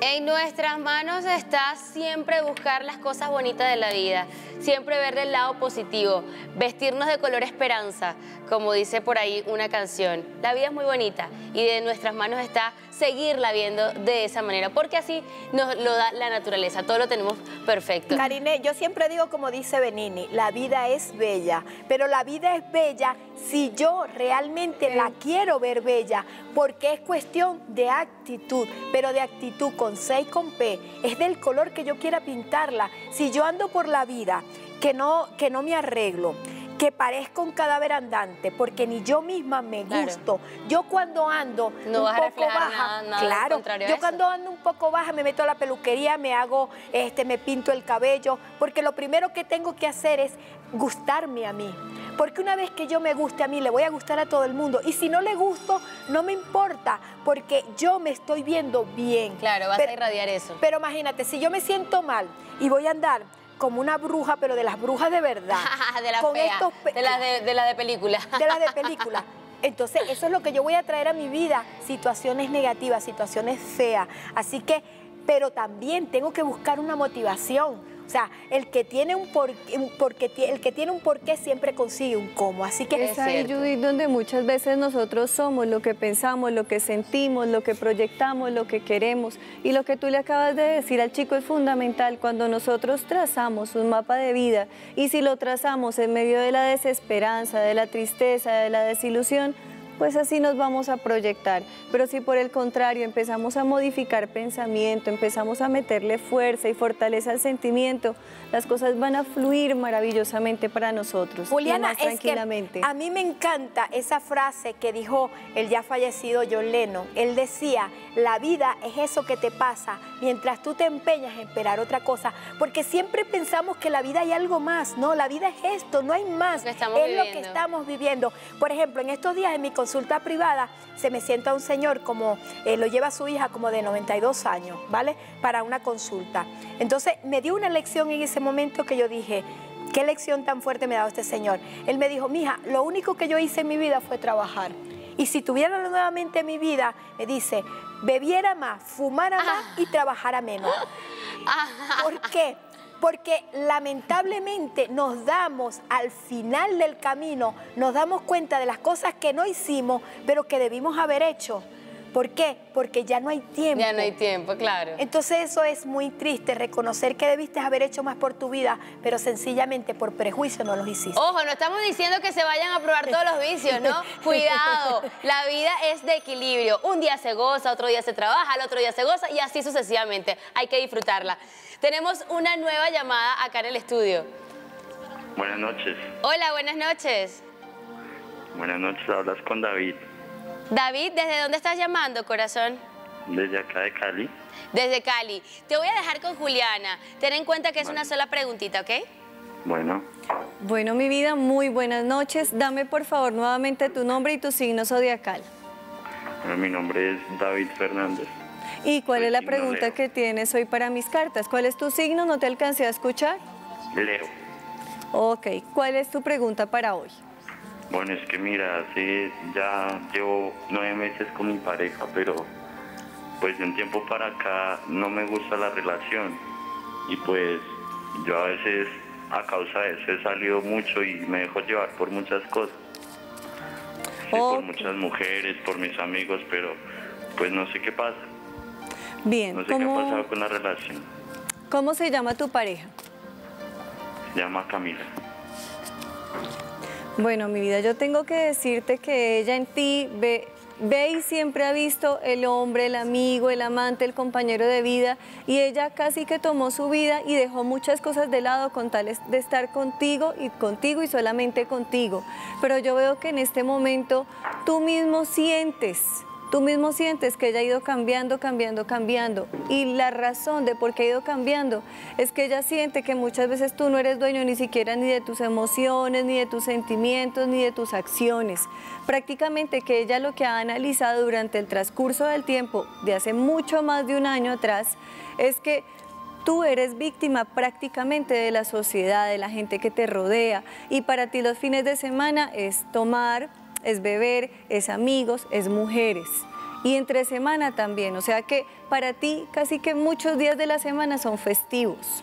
En nuestras manos está siempre buscar las cosas bonitas de la vida, siempre ver el lado positivo, vestirnos de color esperanza, como dice por ahí una canción. La vida es muy bonita y de nuestras manos está seguirla viendo de esa manera, porque así nos lo da la naturaleza, todo lo tenemos perfecto. Karine, yo siempre digo como dice Benini, la vida es bella, pero la vida es bella si yo realmente la quiero ver bella, porque es cuestión de actitud, pero de actitud con C y con P, es del color que yo quiera pintarla. Si yo ando por la vida, que no, que no me arreglo, que parezco un cadáver andante, porque ni yo misma me gusto. Claro. Yo cuando ando no un poco baja, nada, nada claro, yo cuando ando un poco baja me meto a la peluquería, me hago, este, me pinto el cabello, porque lo primero que tengo que hacer es gustarme a mí. Porque una vez que yo me guste a mí, le voy a gustar a todo el mundo. Y si no le gusto, no me importa, porque yo me estoy viendo bien. Claro, vas pero, a irradiar eso. Pero imagínate, si yo me siento mal y voy a andar como una bruja, pero de las brujas de verdad. de las de, la de, de, la de película. de las de película. Entonces, eso es lo que yo voy a traer a mi vida. Situaciones negativas, situaciones feas. Así que, pero también tengo que buscar una motivación. O sea, el que tiene un porqué, un porqué, el que tiene un porqué siempre consigue un cómo. Así que es ahí, Judith, donde muchas veces nosotros somos lo que pensamos, lo que sentimos, lo que proyectamos, lo que queremos. Y lo que tú le acabas de decir al chico es fundamental. Cuando nosotros trazamos un mapa de vida y si lo trazamos en medio de la desesperanza, de la tristeza, de la desilusión, pues así nos vamos a proyectar. Pero si por el contrario empezamos a modificar pensamiento, empezamos a meterle fuerza y fortaleza al sentimiento, las cosas van a fluir maravillosamente para nosotros. Juliana, más tranquilamente. Es que a mí me encanta esa frase que dijo el ya fallecido John Lennon. Él decía, la vida es eso que te pasa mientras tú te empeñas en esperar otra cosa, porque siempre pensamos que la vida hay algo más. No, la vida es esto, no hay más. Lo estamos viviendo. Es lo que estamos viviendo. Por ejemplo, en estos días en mi consulta privada, se me sienta un señor como, eh, lo lleva a su hija como de noventa y dos años, ¿vale? Para una consulta. Entonces, me dio una lección en ese momento que yo dije, ¿qué lección tan fuerte me ha dado este señor? Él me dijo, mija, lo único que yo hice en mi vida fue trabajar. Y si tuviera nuevamente mi vida, me dice, bebiera más, fumara más y trabajara menos. ¿Por qué? Porque lamentablemente nos damos al final del camino, nos damos cuenta de las cosas que no hicimos, pero que debimos haber hecho. ¿Por qué? Porque ya no hay tiempo. Ya no hay tiempo, claro. Entonces eso es muy triste, reconocer que debiste haber hecho más por tu vida, pero sencillamente por prejuicio no los hiciste. Ojo, no estamos diciendo que se vayan a probar todos los vicios, ¿no? Cuidado, la vida es de equilibrio. Un día se goza, otro día se trabaja, el otro día se goza y así sucesivamente. Hay que disfrutarla. Tenemos una nueva llamada acá en el estudio. Buenas noches. Hola, buenas noches. Buenas noches, hablas con David. David, ¿desde dónde estás llamando, corazón? Desde acá de Cali. Desde Cali. Te voy a dejar con Juliana. Ten en cuenta que es vale. Una sola preguntita, ¿ok? Bueno. Bueno, mi vida, muy buenas noches. Dame, por favor, nuevamente tu nombre y tu signo zodiacal. Bueno, mi nombre es David Fernández. ¿Y cuál Soy es la pregunta Leo. que tienes hoy para mis cartas? ¿Cuál es tu signo? ¿No te alcancé a escuchar? Leo. Ok. ¿Cuál es tu pregunta para hoy? Bueno, es que mira, sí, ya llevo nueve meses con mi pareja, pero pues de un tiempo para acá no me gusta la relación. Y pues yo a veces, a causa de eso, he salido mucho y me dejo llevar por muchas cosas. Sí, okay. Por muchas mujeres, por mis amigos, pero pues no sé qué pasa. Bien. No sé ¿cómo... qué ha pasado con la relación. ¿Cómo se llama tu pareja? Se llama Camila. Bueno, mi vida, yo tengo que decirte que ella en ti ve, ve y siempre ha visto el hombre, el amigo, el amante, el compañero de vida, y ella casi que tomó su vida y dejó muchas cosas de lado con tal de estar contigo y contigo y solamente contigo. Pero yo veo que en este momento tú mismo sientes... Tú mismo sientes que ella ha ido cambiando, cambiando, cambiando. Y la razón de por qué ha ido cambiando es que ella siente que muchas veces tú no eres dueño ni siquiera ni de tus emociones, ni de tus sentimientos, ni de tus acciones. Prácticamente que ella lo que ha analizado durante el transcurso del tiempo, de hace mucho más de un año atrás, es que tú eres víctima prácticamente de la sociedad, de la gente que te rodea. Y para ti los fines de semana es tomar... es beber, es amigos, es mujeres. y entre semana también, o sea que para ti casi que muchos días de la semana son festivos.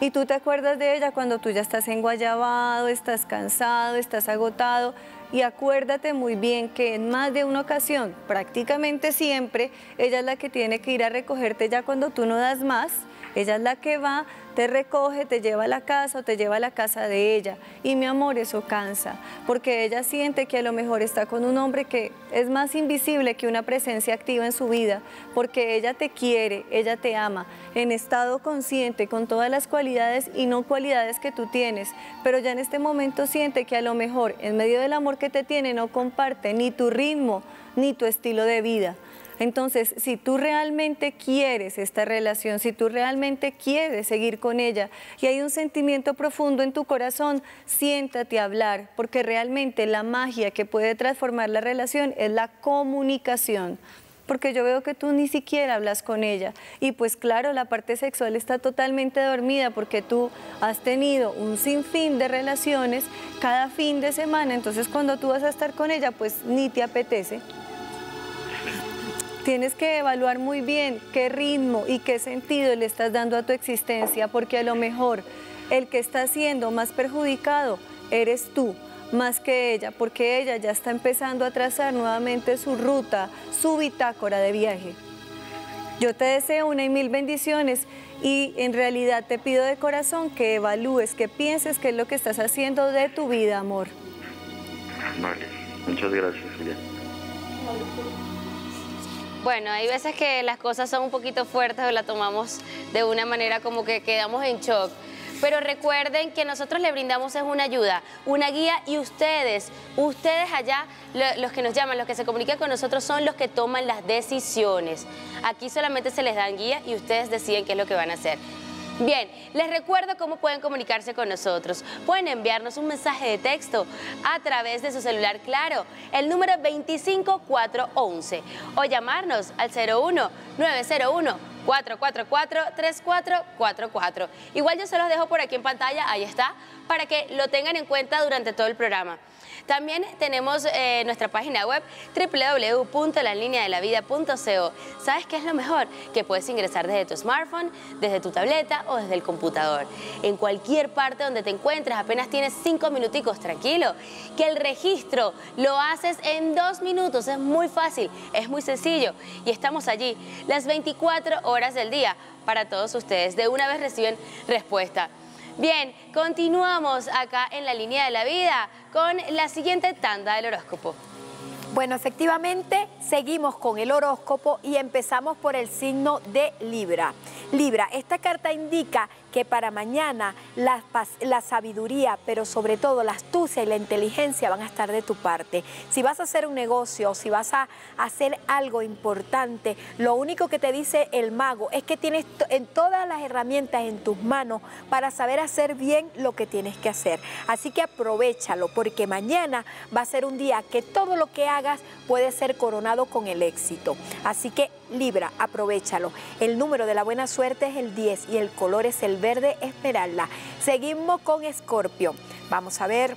Y tú te acuerdas de ella cuando tú ya estás enguayabado, estás cansado, estás agotado. Y acuérdate muy bien que en más de una ocasión, prácticamente siempre, ella es la que tiene que ir a recogerte ya cuando tú no das más. Ella es la que va, te recoge, te lleva a la casa o te lleva a la casa de ella. Y mi amor, eso cansa, porque ella siente que a lo mejor está con un hombre que es más invisible que una presencia activa en su vida, porque ella te quiere, ella te ama, en estado consciente, con todas las cualidades y no cualidades que tú tienes. Pero ya en este momento siente que a lo mejor, en medio del amor que te tiene, no comparte ni tu ritmo ni tu estilo de vida. Entonces, si tú realmente quieres esta relación, si tú realmente quieres seguir con ella y hay un sentimiento profundo en tu corazón, siéntate a hablar, porque realmente la magia que puede transformar la relación es la comunicación. Porque yo veo que tú ni siquiera hablas con ella. Y pues claro, la parte sexual está totalmente dormida porque tú has tenido un sinfín de relaciones cada fin de semana. Entonces, cuando tú vas a estar con ella, pues ni te apetece. Tienes que evaluar muy bien qué ritmo y qué sentido le estás dando a tu existencia, porque a lo mejor el que está siendo más perjudicado eres tú, más que ella, porque ella ya está empezando a trazar nuevamente su ruta, su bitácora de viaje. Yo te deseo una y mil bendiciones y en realidad te pido de corazón que evalúes, que pienses qué es lo que estás haciendo de tu vida, amor. Vale, muchas gracias, Juliana. Bueno, hay veces que las cosas son un poquito fuertes o las tomamos de una manera como que quedamos en shock. Pero recuerden que nosotros le brindamos es una ayuda, una guía, y ustedes, ustedes allá, lo, los que nos llaman, los que se comunican con nosotros, son los que toman las decisiones. Aquí solamente se les dan guía y ustedes deciden qué es lo que van a hacer. Bien, les recuerdo cómo pueden comunicarse con nosotros. Pueden enviarnos un mensaje de texto a través de su celular, claro, el número veinticinco cuatrocientos once, o llamarnos al cero uno, nueve cero uno, cuatro cuatro cuatro, tres cuatro cuatro cuatro. Igual yo se los dejo por aquí en pantalla, ahí está, para que lo tengan en cuenta durante todo el programa. También tenemos eh, nuestra página web doble u doble u doble u punto la línea de la vida punto co. ¿Sabes qué es lo mejor? Que puedes ingresar desde tu smartphone, desde tu tableta o desde el computador. En cualquier parte donde te encuentres, apenas tienes cinco minuticos, tranquilo, que el registro lo haces en dos minutos. Es muy fácil, es muy sencillo y estamos allí las veinticuatro horas del día para todos ustedes. De una vez reciben respuesta. Bien, continuamos acá en La Línea de la Vida con la siguiente tanda del horóscopo. Bueno, efectivamente, seguimos con el horóscopo y empezamos por el signo de Libra. Libra, esta carta indica que para mañana la, la sabiduría, pero sobre todo la astucia y la inteligencia van a estar de tu parte. Si vas a hacer un negocio, si vas a hacer algo importante, lo único que te dice el mago es que tienes en todas las herramientas en tus manos para saber hacer bien lo que tienes que hacer. Así que aprovéchalo, porque mañana va a ser un día que todo lo que hagas puede ser coronado con el éxito. Así que Libra, aprovéchalo. El número de la buena suerte es el diez y el color es el verde esmeralda. Seguimos con Escorpio. Vamos a ver.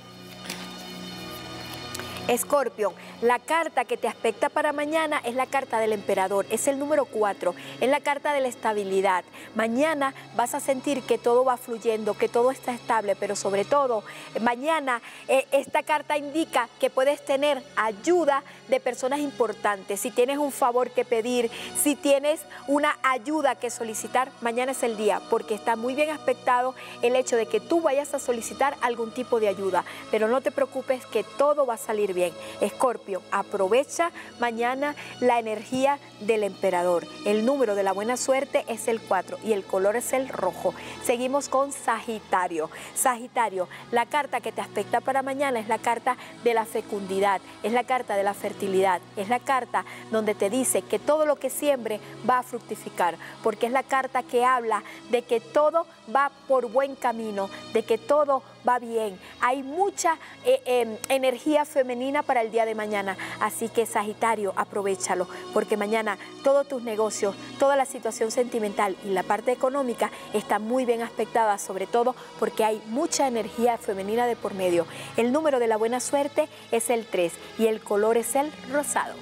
Escorpio, la carta que te afecta para mañana es la carta del emperador, es el número cuatro, es la carta de la estabilidad. Mañana vas a sentir que todo va fluyendo, que todo está estable, pero sobre todo, mañana eh, esta carta indica que puedes tener ayuda de personas importantes. Si tienes un favor que pedir, si tienes una ayuda que solicitar, mañana es el día, porque está muy bien aspectado el hecho de que tú vayas a solicitar algún tipo de ayuda, pero no te preocupes que todo va a salir bien. Escorpio, aprovecha mañana la energía del emperador. El número de la buena suerte es el cuatro y el color es el rojo. Seguimos con Sagitario. Sagitario, la carta que te afecta para mañana es la carta de la fecundidad, es la carta de la fertilidad, es la carta donde te dice que todo lo que siembre va a fructificar, porque es la carta que habla de que todo va por buen camino, de que todo va bien. Hay mucha eh, eh, energía femenina para el día de mañana, así que Sagitario, aprovechalo, porque mañana todos tus negocios, toda la situación sentimental y la parte económica está muy bien aspectada, sobre todo porque hay mucha energía femenina de por medio. El número de la buena suerte es el tres y el color es el rosado.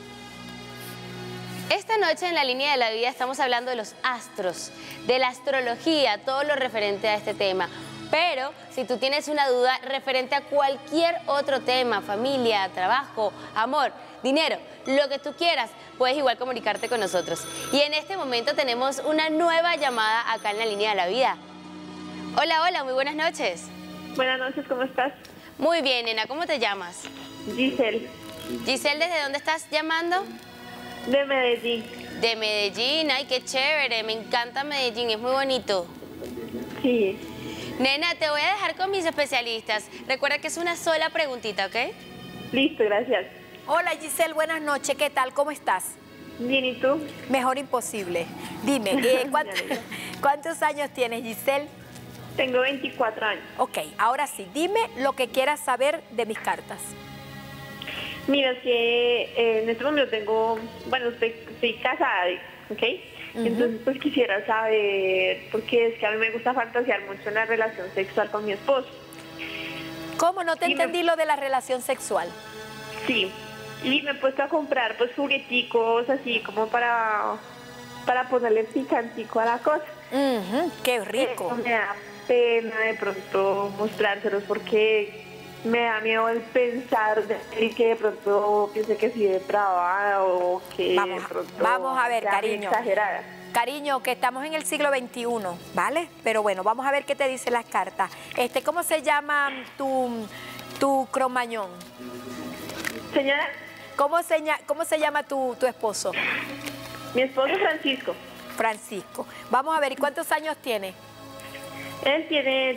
Esta noche en La Línea de la Vida estamos hablando de los astros, de la astrología, todo lo referente a este tema. Pero si tú tienes una duda referente a cualquier otro tema, familia, trabajo, amor, dinero, lo que tú quieras, puedes igual comunicarte con nosotros. Y en este momento tenemos una nueva llamada acá en La Línea de la Vida. Hola, hola, muy buenas noches. Buenas noches, ¿cómo estás? Muy bien, nena, ¿cómo te llamas? Giselle. Giselle, ¿desde dónde estás llamando? De Medellín. De Medellín, ay, qué chévere, me encanta Medellín, es muy bonito. Sí. Nena, te voy a dejar con mis especialistas. Recuerda que es una sola preguntita, ¿ok? Listo, gracias. Hola Giselle, buenas noches. ¿Qué tal? ¿Cómo estás? Bien, ¿y tú? Mejor imposible. Dime, ¿eh, cuánto, ¿cuántos años tienes, Giselle? Tengo veinticuatro años. Ok, ahora sí, dime lo que quieras saber de mis cartas. Mira, que eh, en este momento tengo, bueno, estoy, estoy casada, ¿ok? Entonces, pues quisiera saber, porque es que a mí me gusta fantasear mucho en la relación sexual con mi esposo. ¿Cómo? No te y entendí me... lo de la relación sexual. Sí, y me he puesto a comprar pues jugueticos así como para, para ponerle picantico a la cosa. Uh-huh, ¡qué rico! Eh, me da pena de pronto mostrárselos porque me da miedo el pensar de que de pronto piense que soy depravada o que vamos, de pronto... Vamos a ver, cariño. Exagerada. Cariño, que estamos en el siglo veintiuno, ¿vale? Pero bueno, vamos a ver qué te dicen las cartas. Este, ¿cómo se llama tu, tu cromañón? Señora. ¿Cómo, seña, cómo se llama tu, tu esposo? Mi esposo es Francisco. Francisco. Vamos a ver, ¿y cuántos años tiene? Él tiene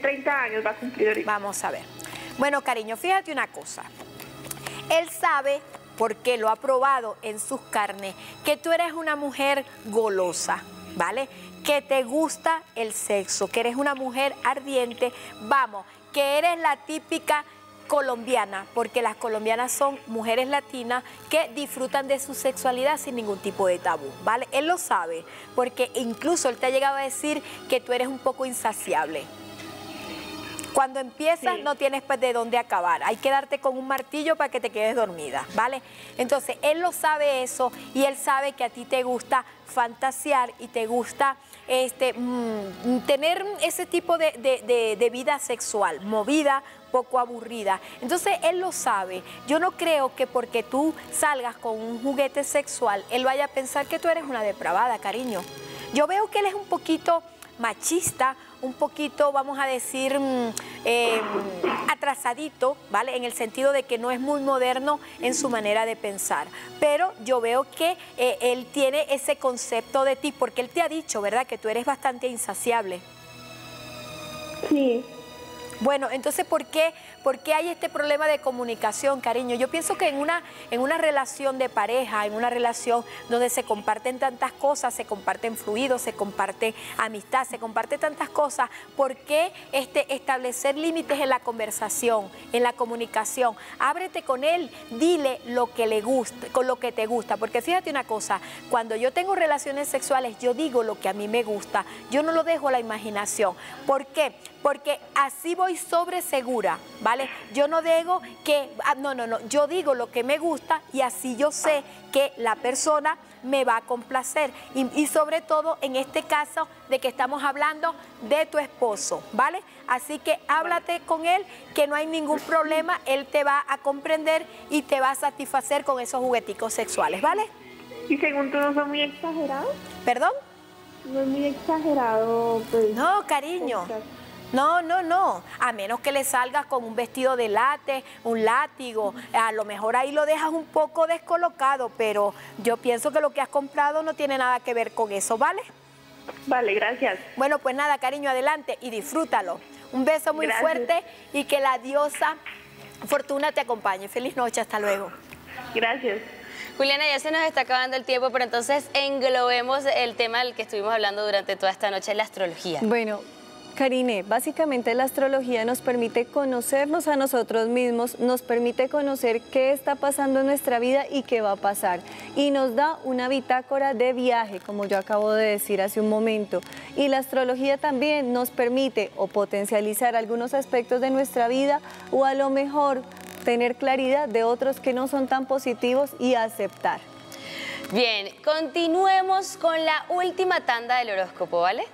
treinta años, va a cumplir ahorita. Vamos a ver. Bueno, cariño, fíjate una cosa. Él sabe, porque lo ha probado en sus carnes, que tú eres una mujer golosa, ¿vale? Que te gusta el sexo, que eres una mujer ardiente, vamos, que eres la típica colombiana, porque las colombianas son mujeres latinas que disfrutan de su sexualidad sin ningún tipo de tabú, ¿vale? Él lo sabe, porque incluso él te ha llegado a decir que tú eres un poco insaciable. Cuando empiezas, sí, no tienes pues de dónde acabar. Hay que darte con un martillo para que te quedes dormida, ¿vale? Entonces, él lo sabe eso y él sabe que a ti te gusta fantasear y te gusta este, mmm, tener ese tipo de, de, de, de vida sexual, movida, poco aburrida. Entonces, él lo sabe. Yo no creo que porque tú salgas con un juguete sexual, él vaya a pensar que tú eres una depravada, cariño. Yo veo que él es un poquito machista, un poquito, vamos a decir, eh, atrasadito, ¿vale? En el sentido de que no es muy moderno en su manera de pensar. Pero yo veo que eh, él tiene ese concepto de ti, porque él te ha dicho, ¿verdad?, que tú eres bastante insaciable. Sí. Bueno, entonces, ¿por qué, ¿por qué hay este problema de comunicación, cariño? Yo pienso que en una, en una relación de pareja, en una relación donde se comparten tantas cosas, se comparten fluidos, se comparte amistad, se comparte tantas cosas, ¿por qué este, establecer límites en la conversación, en la comunicación? Ábrete con él, dile lo que le gusta, con lo que te gusta, porque fíjate una cosa, cuando yo tengo relaciones sexuales, yo digo lo que a mí me gusta, yo no lo dejo a la imaginación. ¿Por qué? Porque así voy sobre segura, ¿vale? Yo no digo que, no, no, no, yo digo lo que me gusta y así yo sé que la persona me va a complacer. Y, y sobre todo en este caso de que estamos hablando de tu esposo, ¿vale? Así que háblate con él, que no hay ningún problema, él te va a comprender y te va a satisfacer con esos jugueticos sexuales, ¿vale? ¿Y según tú no son muy exagerados? ¿Perdón? No es muy exagerado, pues. No, cariño. No, no, no, a menos que le salgas con un vestido de látex, un látigo, a lo mejor ahí lo dejas un poco descolocado, pero yo pienso que lo que has comprado no tiene nada que ver con eso, ¿vale? Vale, gracias. Bueno, pues nada, cariño, adelante y disfrútalo. Un beso muy gracias. Fuerte y que la diosa Fortuna te acompañe. Feliz noche, hasta luego. Gracias. Juliana, ya se nos está acabando el tiempo, pero entonces englobemos el tema del que estuvimos hablando durante toda esta noche, la astrología. Bueno, Karine, básicamente la astrología nos permite conocernos a nosotros mismos, nos permite conocer qué está pasando en nuestra vida y qué va a pasar. Y nos da una bitácora de viaje, como yo acabo de decir hace un momento. Y la astrología también nos permite o potencializar algunos aspectos de nuestra vida o a lo mejor tener claridad de otros que no son tan positivos y aceptar. Bien, continuemos con la última tanda del horóscopo, ¿vale?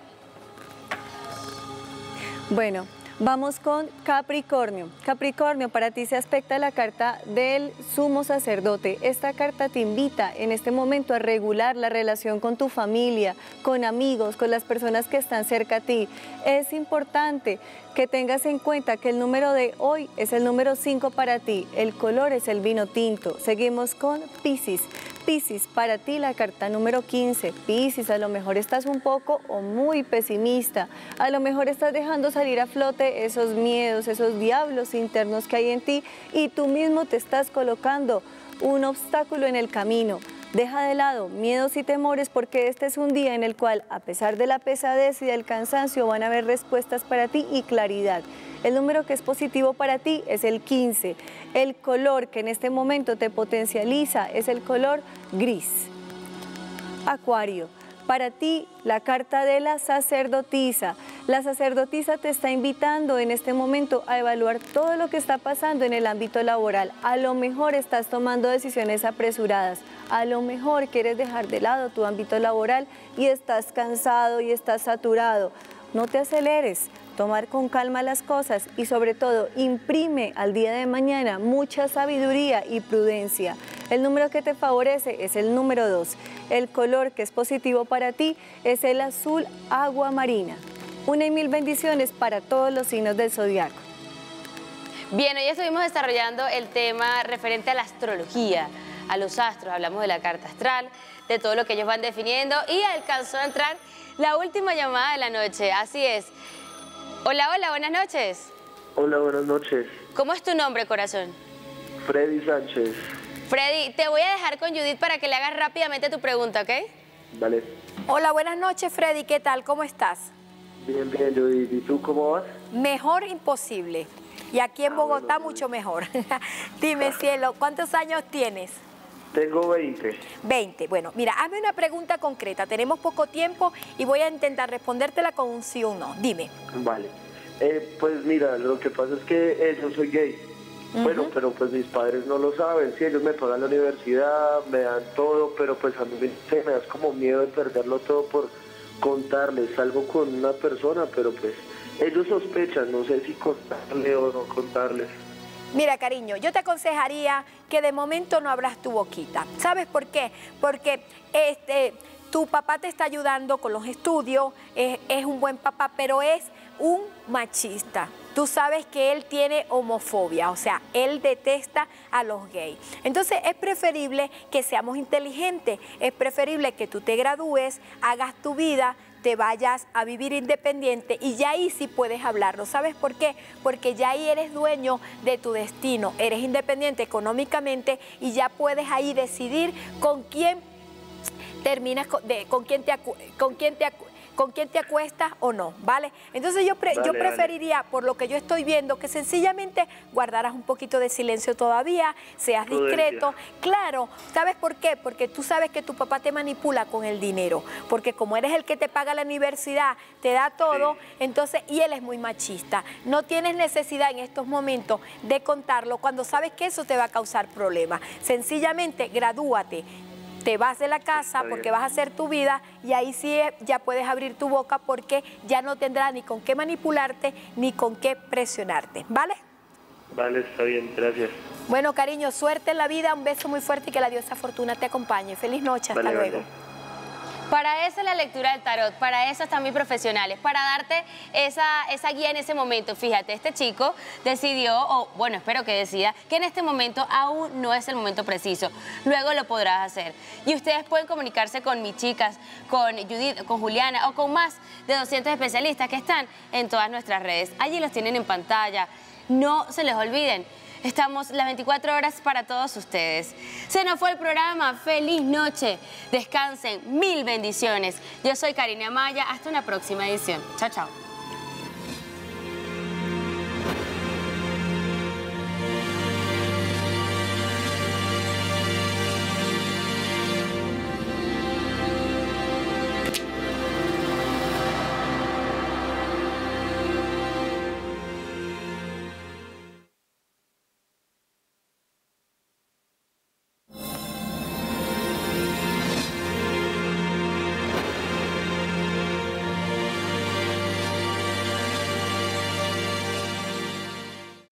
Bueno, vamos con Capricornio. Capricornio, para ti se aspecta la carta del sumo sacerdote. Esta carta te invita en este momento a regular la relación con tu familia, con amigos, con las personas que están cerca a ti. Es importante que tengas en cuenta que el número de hoy es el número cinco para ti. El color es el vino tinto. Seguimos con Piscis. Piscis, para ti la carta número quince. Piscis, a lo mejor estás un poco o muy pesimista. A lo mejor estás dejando salir a flote esos miedos, esos diablos internos que hay en ti y tú mismo te estás colocando un obstáculo en el camino. Deja de lado miedos y temores porque este es un día en el cual, a pesar de la pesadez y del cansancio, van a haber respuestas para ti y claridad. El número que es positivo para ti es el quince. El color que en este momento te potencializa es el color gris. Acuario, para ti la carta de la sacerdotisa. La sacerdotisa te está invitando en este momento a evaluar todo lo que está pasando en el ámbito laboral. A lo mejor estás tomando decisiones apresuradas, a lo mejor quieres dejar de lado tu ámbito laboral y estás cansado y estás saturado. No te aceleres, tomar con calma las cosas y sobre todo imprime al día de mañana mucha sabiduría y prudencia. El número que te favorece es el número dos. El color que es positivo para ti es el azul agua marina. Una y mil bendiciones para todos los signos del zodiaco. Bien, hoy estuvimos desarrollando el tema referente a la astrología, a los astros, hablamos de la carta astral, de todo lo que ellos van definiendo y alcanzó a entrar la última llamada de la noche, así es. Hola, hola, buenas noches. Hola, buenas noches. ¿Cómo es tu nombre, corazón? Freddy Sánchez. Freddy, te voy a dejar con Judith para que le hagas rápidamente tu pregunta, ¿ok? Vale. Hola, buenas noches, Freddy, ¿qué tal? ¿Cómo estás? Bien, bien, Judith. ¿Y tú cómo vas? Mejor imposible. Y aquí en ah, Bogotá bueno, mucho mejor. Dime, cielo, ¿cuántos años tienes? Tengo veinte. veinte. Bueno, mira, hazme una pregunta concreta. Tenemos poco tiempo y voy a intentar respondértela con un sí o un no. Dime. Vale. Eh, pues mira, lo que pasa es que eh, yo soy gay. Uh-huh. Bueno, pero pues mis padres no lo saben. Sí, ellos me pagan la universidad, me dan todo, pero pues a mí me, me da como miedo de perderlo todo por contarles. Salgo con una persona, pero pues ellos sospechan. No sé si contarle o no contarles. Mira, cariño, yo te aconsejaría que de momento no abras tu boquita. ¿Sabes por qué? Porque este, tu papá te está ayudando con los estudios, es, es un buen papá, pero es un machista. Tú sabes que él tiene homofobia, o sea, él detesta a los gays. Entonces es preferible que seamos inteligentes, es preferible que tú te gradúes, hagas tu vida, te vayas a vivir independiente y ya ahí sí puedes hablarlo. ¿Sabes por qué? Porque ya ahí eres dueño de tu destino, eres independiente económicamente y ya puedes ahí decidir con quién terminas, con, de, con quién te con quién te con quién te acuestas o no, ¿vale? Entonces yo, pre, vale, yo preferiría, vale. por lo que yo estoy viendo, que sencillamente guardaras un poquito de silencio todavía, seas discreto. Claro, ¿sabes por qué? Porque tú sabes que tu papá te manipula con el dinero, porque como eres el que te paga la universidad, te da todo, sí. entonces, y él es muy machista. No tienes necesidad en estos momentos de contarlo cuando sabes que eso te va a causar problemas. Sencillamente, gradúate. Te vas de la casa porque vas a hacer tu vida y ahí sí ya puedes abrir tu boca porque ya no tendrá ni con qué manipularte ni con qué presionarte, ¿vale? Vale, está bien, gracias. Bueno, cariño, suerte en la vida, un beso muy fuerte y que la diosa Fortuna te acompañe. Feliz noche, hasta vale, luego. Vale. Para eso es la lectura del tarot, para eso están mis profesionales, para darte esa, esa guía en ese momento. Fíjate, este chico decidió, o bueno, espero que decida, que en este momento aún no es el momento preciso. Luego lo podrás hacer. Y ustedes pueden comunicarse con mis chicas, con Judith, con Juliana o con más de doscientos especialistas que están en todas nuestras redes. Allí los tienen en pantalla. No se les olviden. Estamos las veinticuatro horas para todos ustedes. Se nos fue el programa. Feliz noche. Descansen. Mil bendiciones. Yo soy Karine Amaya. Hasta una próxima edición. Chao, chao.